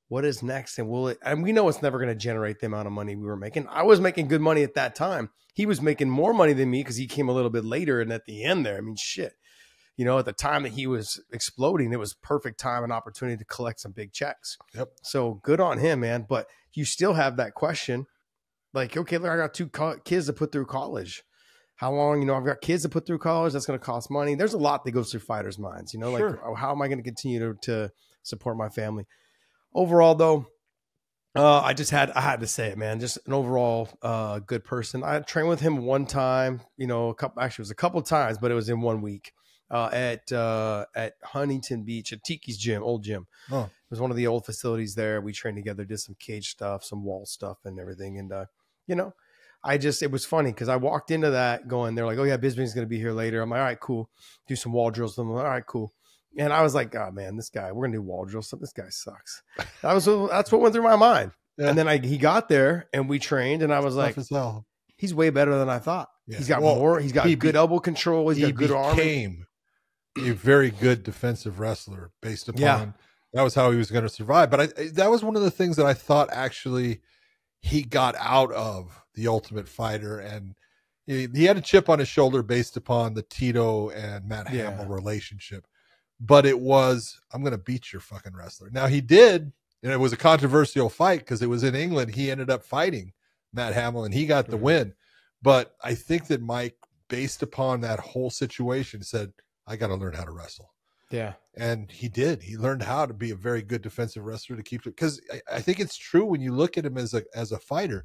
What is next? And will it, and we know it's never going to generate the amount of money we were making. I was making good money at that time. He was making more money than me because he came a little bit later. And at the end there, I mean, shit, you know, at the time that he was exploding, it was perfect time and opportunity to collect some big checks. Yep. So good on him, man. But you still have that question. Like, okay, look, I got 2 kids to put through college. How long, you know, I've got kids to put through college. That's going to cost money. There's a lot that goes through fighters' minds, you know, like sure. How am I going to continue to support my family? Overall though, I had to say it, man, just an overall good person. I trained with him one time, you know, a couple times, but it was in 1 week at Huntington Beach, at Tiki's gym, old gym. Oh. It was one of the old facilities there. We trained together, did some cage stuff, some wall stuff and everything. And, you know, it was funny because I walked into that going, they're like, oh yeah, Bisping's going to be here later. I'm like, all right, cool. Do some wall drills. I'm like, all right, cool. And I was like, oh man, this guy, we're going to do wall drills. So this guy sucks. That's what went through my mind. Yeah. And then he got there and we trained and I was like, he's way better than I thought. Yeah. He's got more, he's got good elbow control. He's got good arm. He became a very good defensive wrestler based upon, yeah. that was how he was going to survive. But that was one of the things that I thought actually he got out of The Ultimate Fighter, and he had a chip on his shoulder based upon the Tito and Matt Hamill yeah. relationship, but it was, I'm going to beat your fucking wrestler. Now he did, and it was a controversial fight because it was in England. He ended up fighting Matt Hamill and he got mm-hmm. the win. But I think that Mike, based upon that whole situation, said, I got to learn how to wrestle. Yeah. And he did. He learned how to be a very good defensive wrestler to keep it. Cause I think it's true when you look at him as a fighter,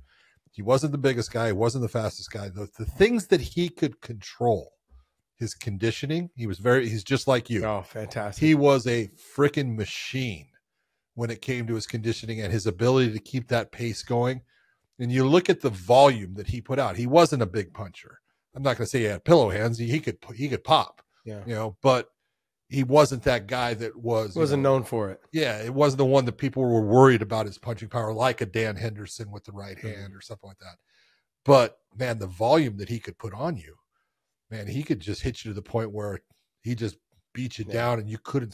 he wasn't the biggest guy. He wasn't the fastest guy. The things that he could control, his conditioning, he's just like you. Oh, fantastic. He was a freaking machine when it came to his conditioning and his ability to keep that pace going. And you look at the volume that he put out. He wasn't a big puncher. I'm not going to say he had pillow hands. He could pop, yeah. you know, but he wasn't that guy that wasn't known for it. Yeah. It wasn't the one that people were worried about his punching power, like a Dan Henderson with the right hand or something like that. But man, the volume that he could put on you, man, he could just hit you to the point where he just beat you down, and you couldn't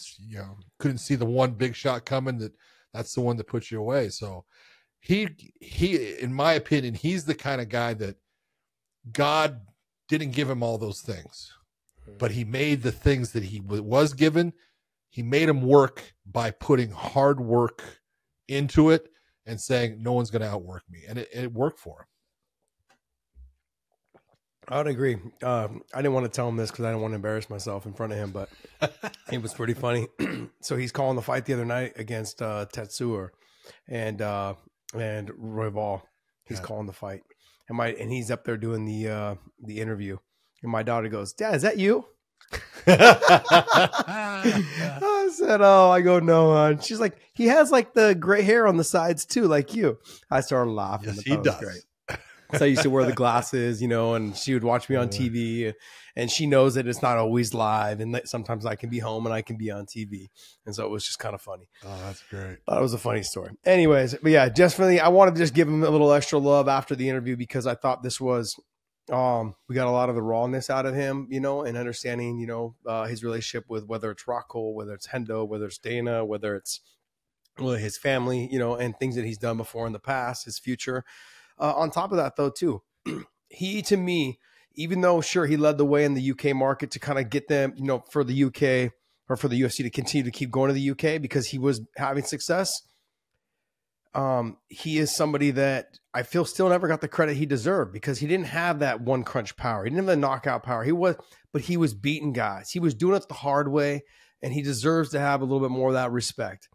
see the one big shot coming. That's the one that puts you away. So he, in my opinion, he's the kind of guy that God didn't give him all those things, but he made the things that he was given. He made him work by putting hard work into it and saying, no one's going to outwork me. And it worked for him. I would agree. I didn't want to tell him this because I didn't want to embarrass myself in front of him, but it was pretty funny. So he's calling the fight the other night against Tetsuo and Royval. He's calling the fight, and he's up there doing the interview. And my daughter goes, "Dad, is that you?" I said, "Oh," I go, "No." And she's like, "He has like the gray hair on the sides too, like you." I started laughing. Yes, he does. Great. So I used to wear the glasses, you know, and she would watch me on TV, and she knows that it's not always live, and that sometimes I can be home and I can be on TV. And so it was just kind of funny. Oh, that's great. That was a funny story. Anyways, but yeah, definitely, I wanted to just give him a little extra love after the interview because I thought this was, we got a lot of the rawness out of him, you know, and understanding, you know, his relationship with whether it's Rockhold, whether it's Hendo, whether it's Dana, whether it's his family, you know, and things that he's done before in the past, his future. On top of that, though, too, he, to me, even though, sure, he led the way in the UK market to kind of get them, you know, for the UK or for the UFC to continue to keep going to the UK because he was having success. He is somebody that I feel still never got the credit he deserved because he didn't have that one crunch power. He didn't have the knockout power. But he was beating guys. He was doing it the hard way, and he deserves to have a little bit more of that respect.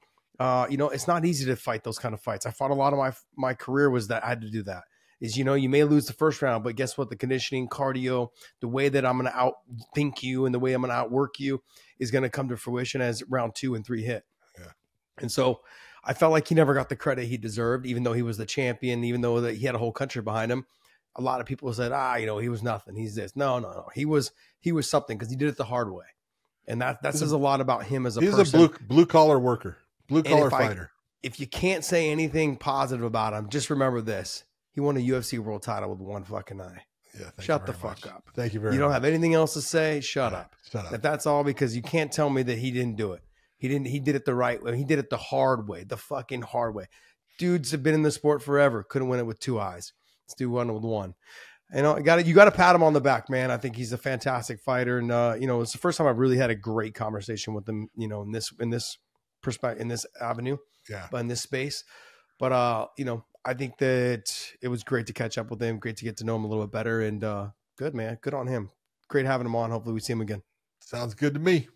You know, it's not easy to fight those kind of fights. I fought a lot of my career was that I had to do that is, you know, you may lose the first round, but guess what? The conditioning, cardio, the way that I'm going to outthink you and the way I'm going to outwork you is going to come to fruition as round 2 and 3 hit. Yeah. And so I felt like he never got the credit he deserved, even though he was the champion, even though he had a whole country behind him. A lot of people said, you know, he was nothing. He's this. No. He was something because he did it the hard way. And that says a lot about him as a person. He's a blue collar worker. Blue-collar fighter. If you can't say anything positive about him, just remember this. He won a UFC world title with one fucking eye. Yeah, shut the fuck up. Thank you very much. You don't have anything else to say? Shut up. Shut up. That's all because you can't tell me that he didn't do it. He did it the right way. He did it the hard way. The fucking hard way. Dudes have been in the sport forever. Couldn't win it with 2 eyes. Let's do one with one. You got to pat him on the back, man. I think he's a fantastic fighter. And, you know, it's the first time I've really had a great conversation with him, you know, in this perspective, in this avenue, but in this space. But you know, I think that it was great to catch up with him, great to get to know him a little bit better, and good, man. Good on him. Great having him on. Hopefully we see him again. Sounds good to me.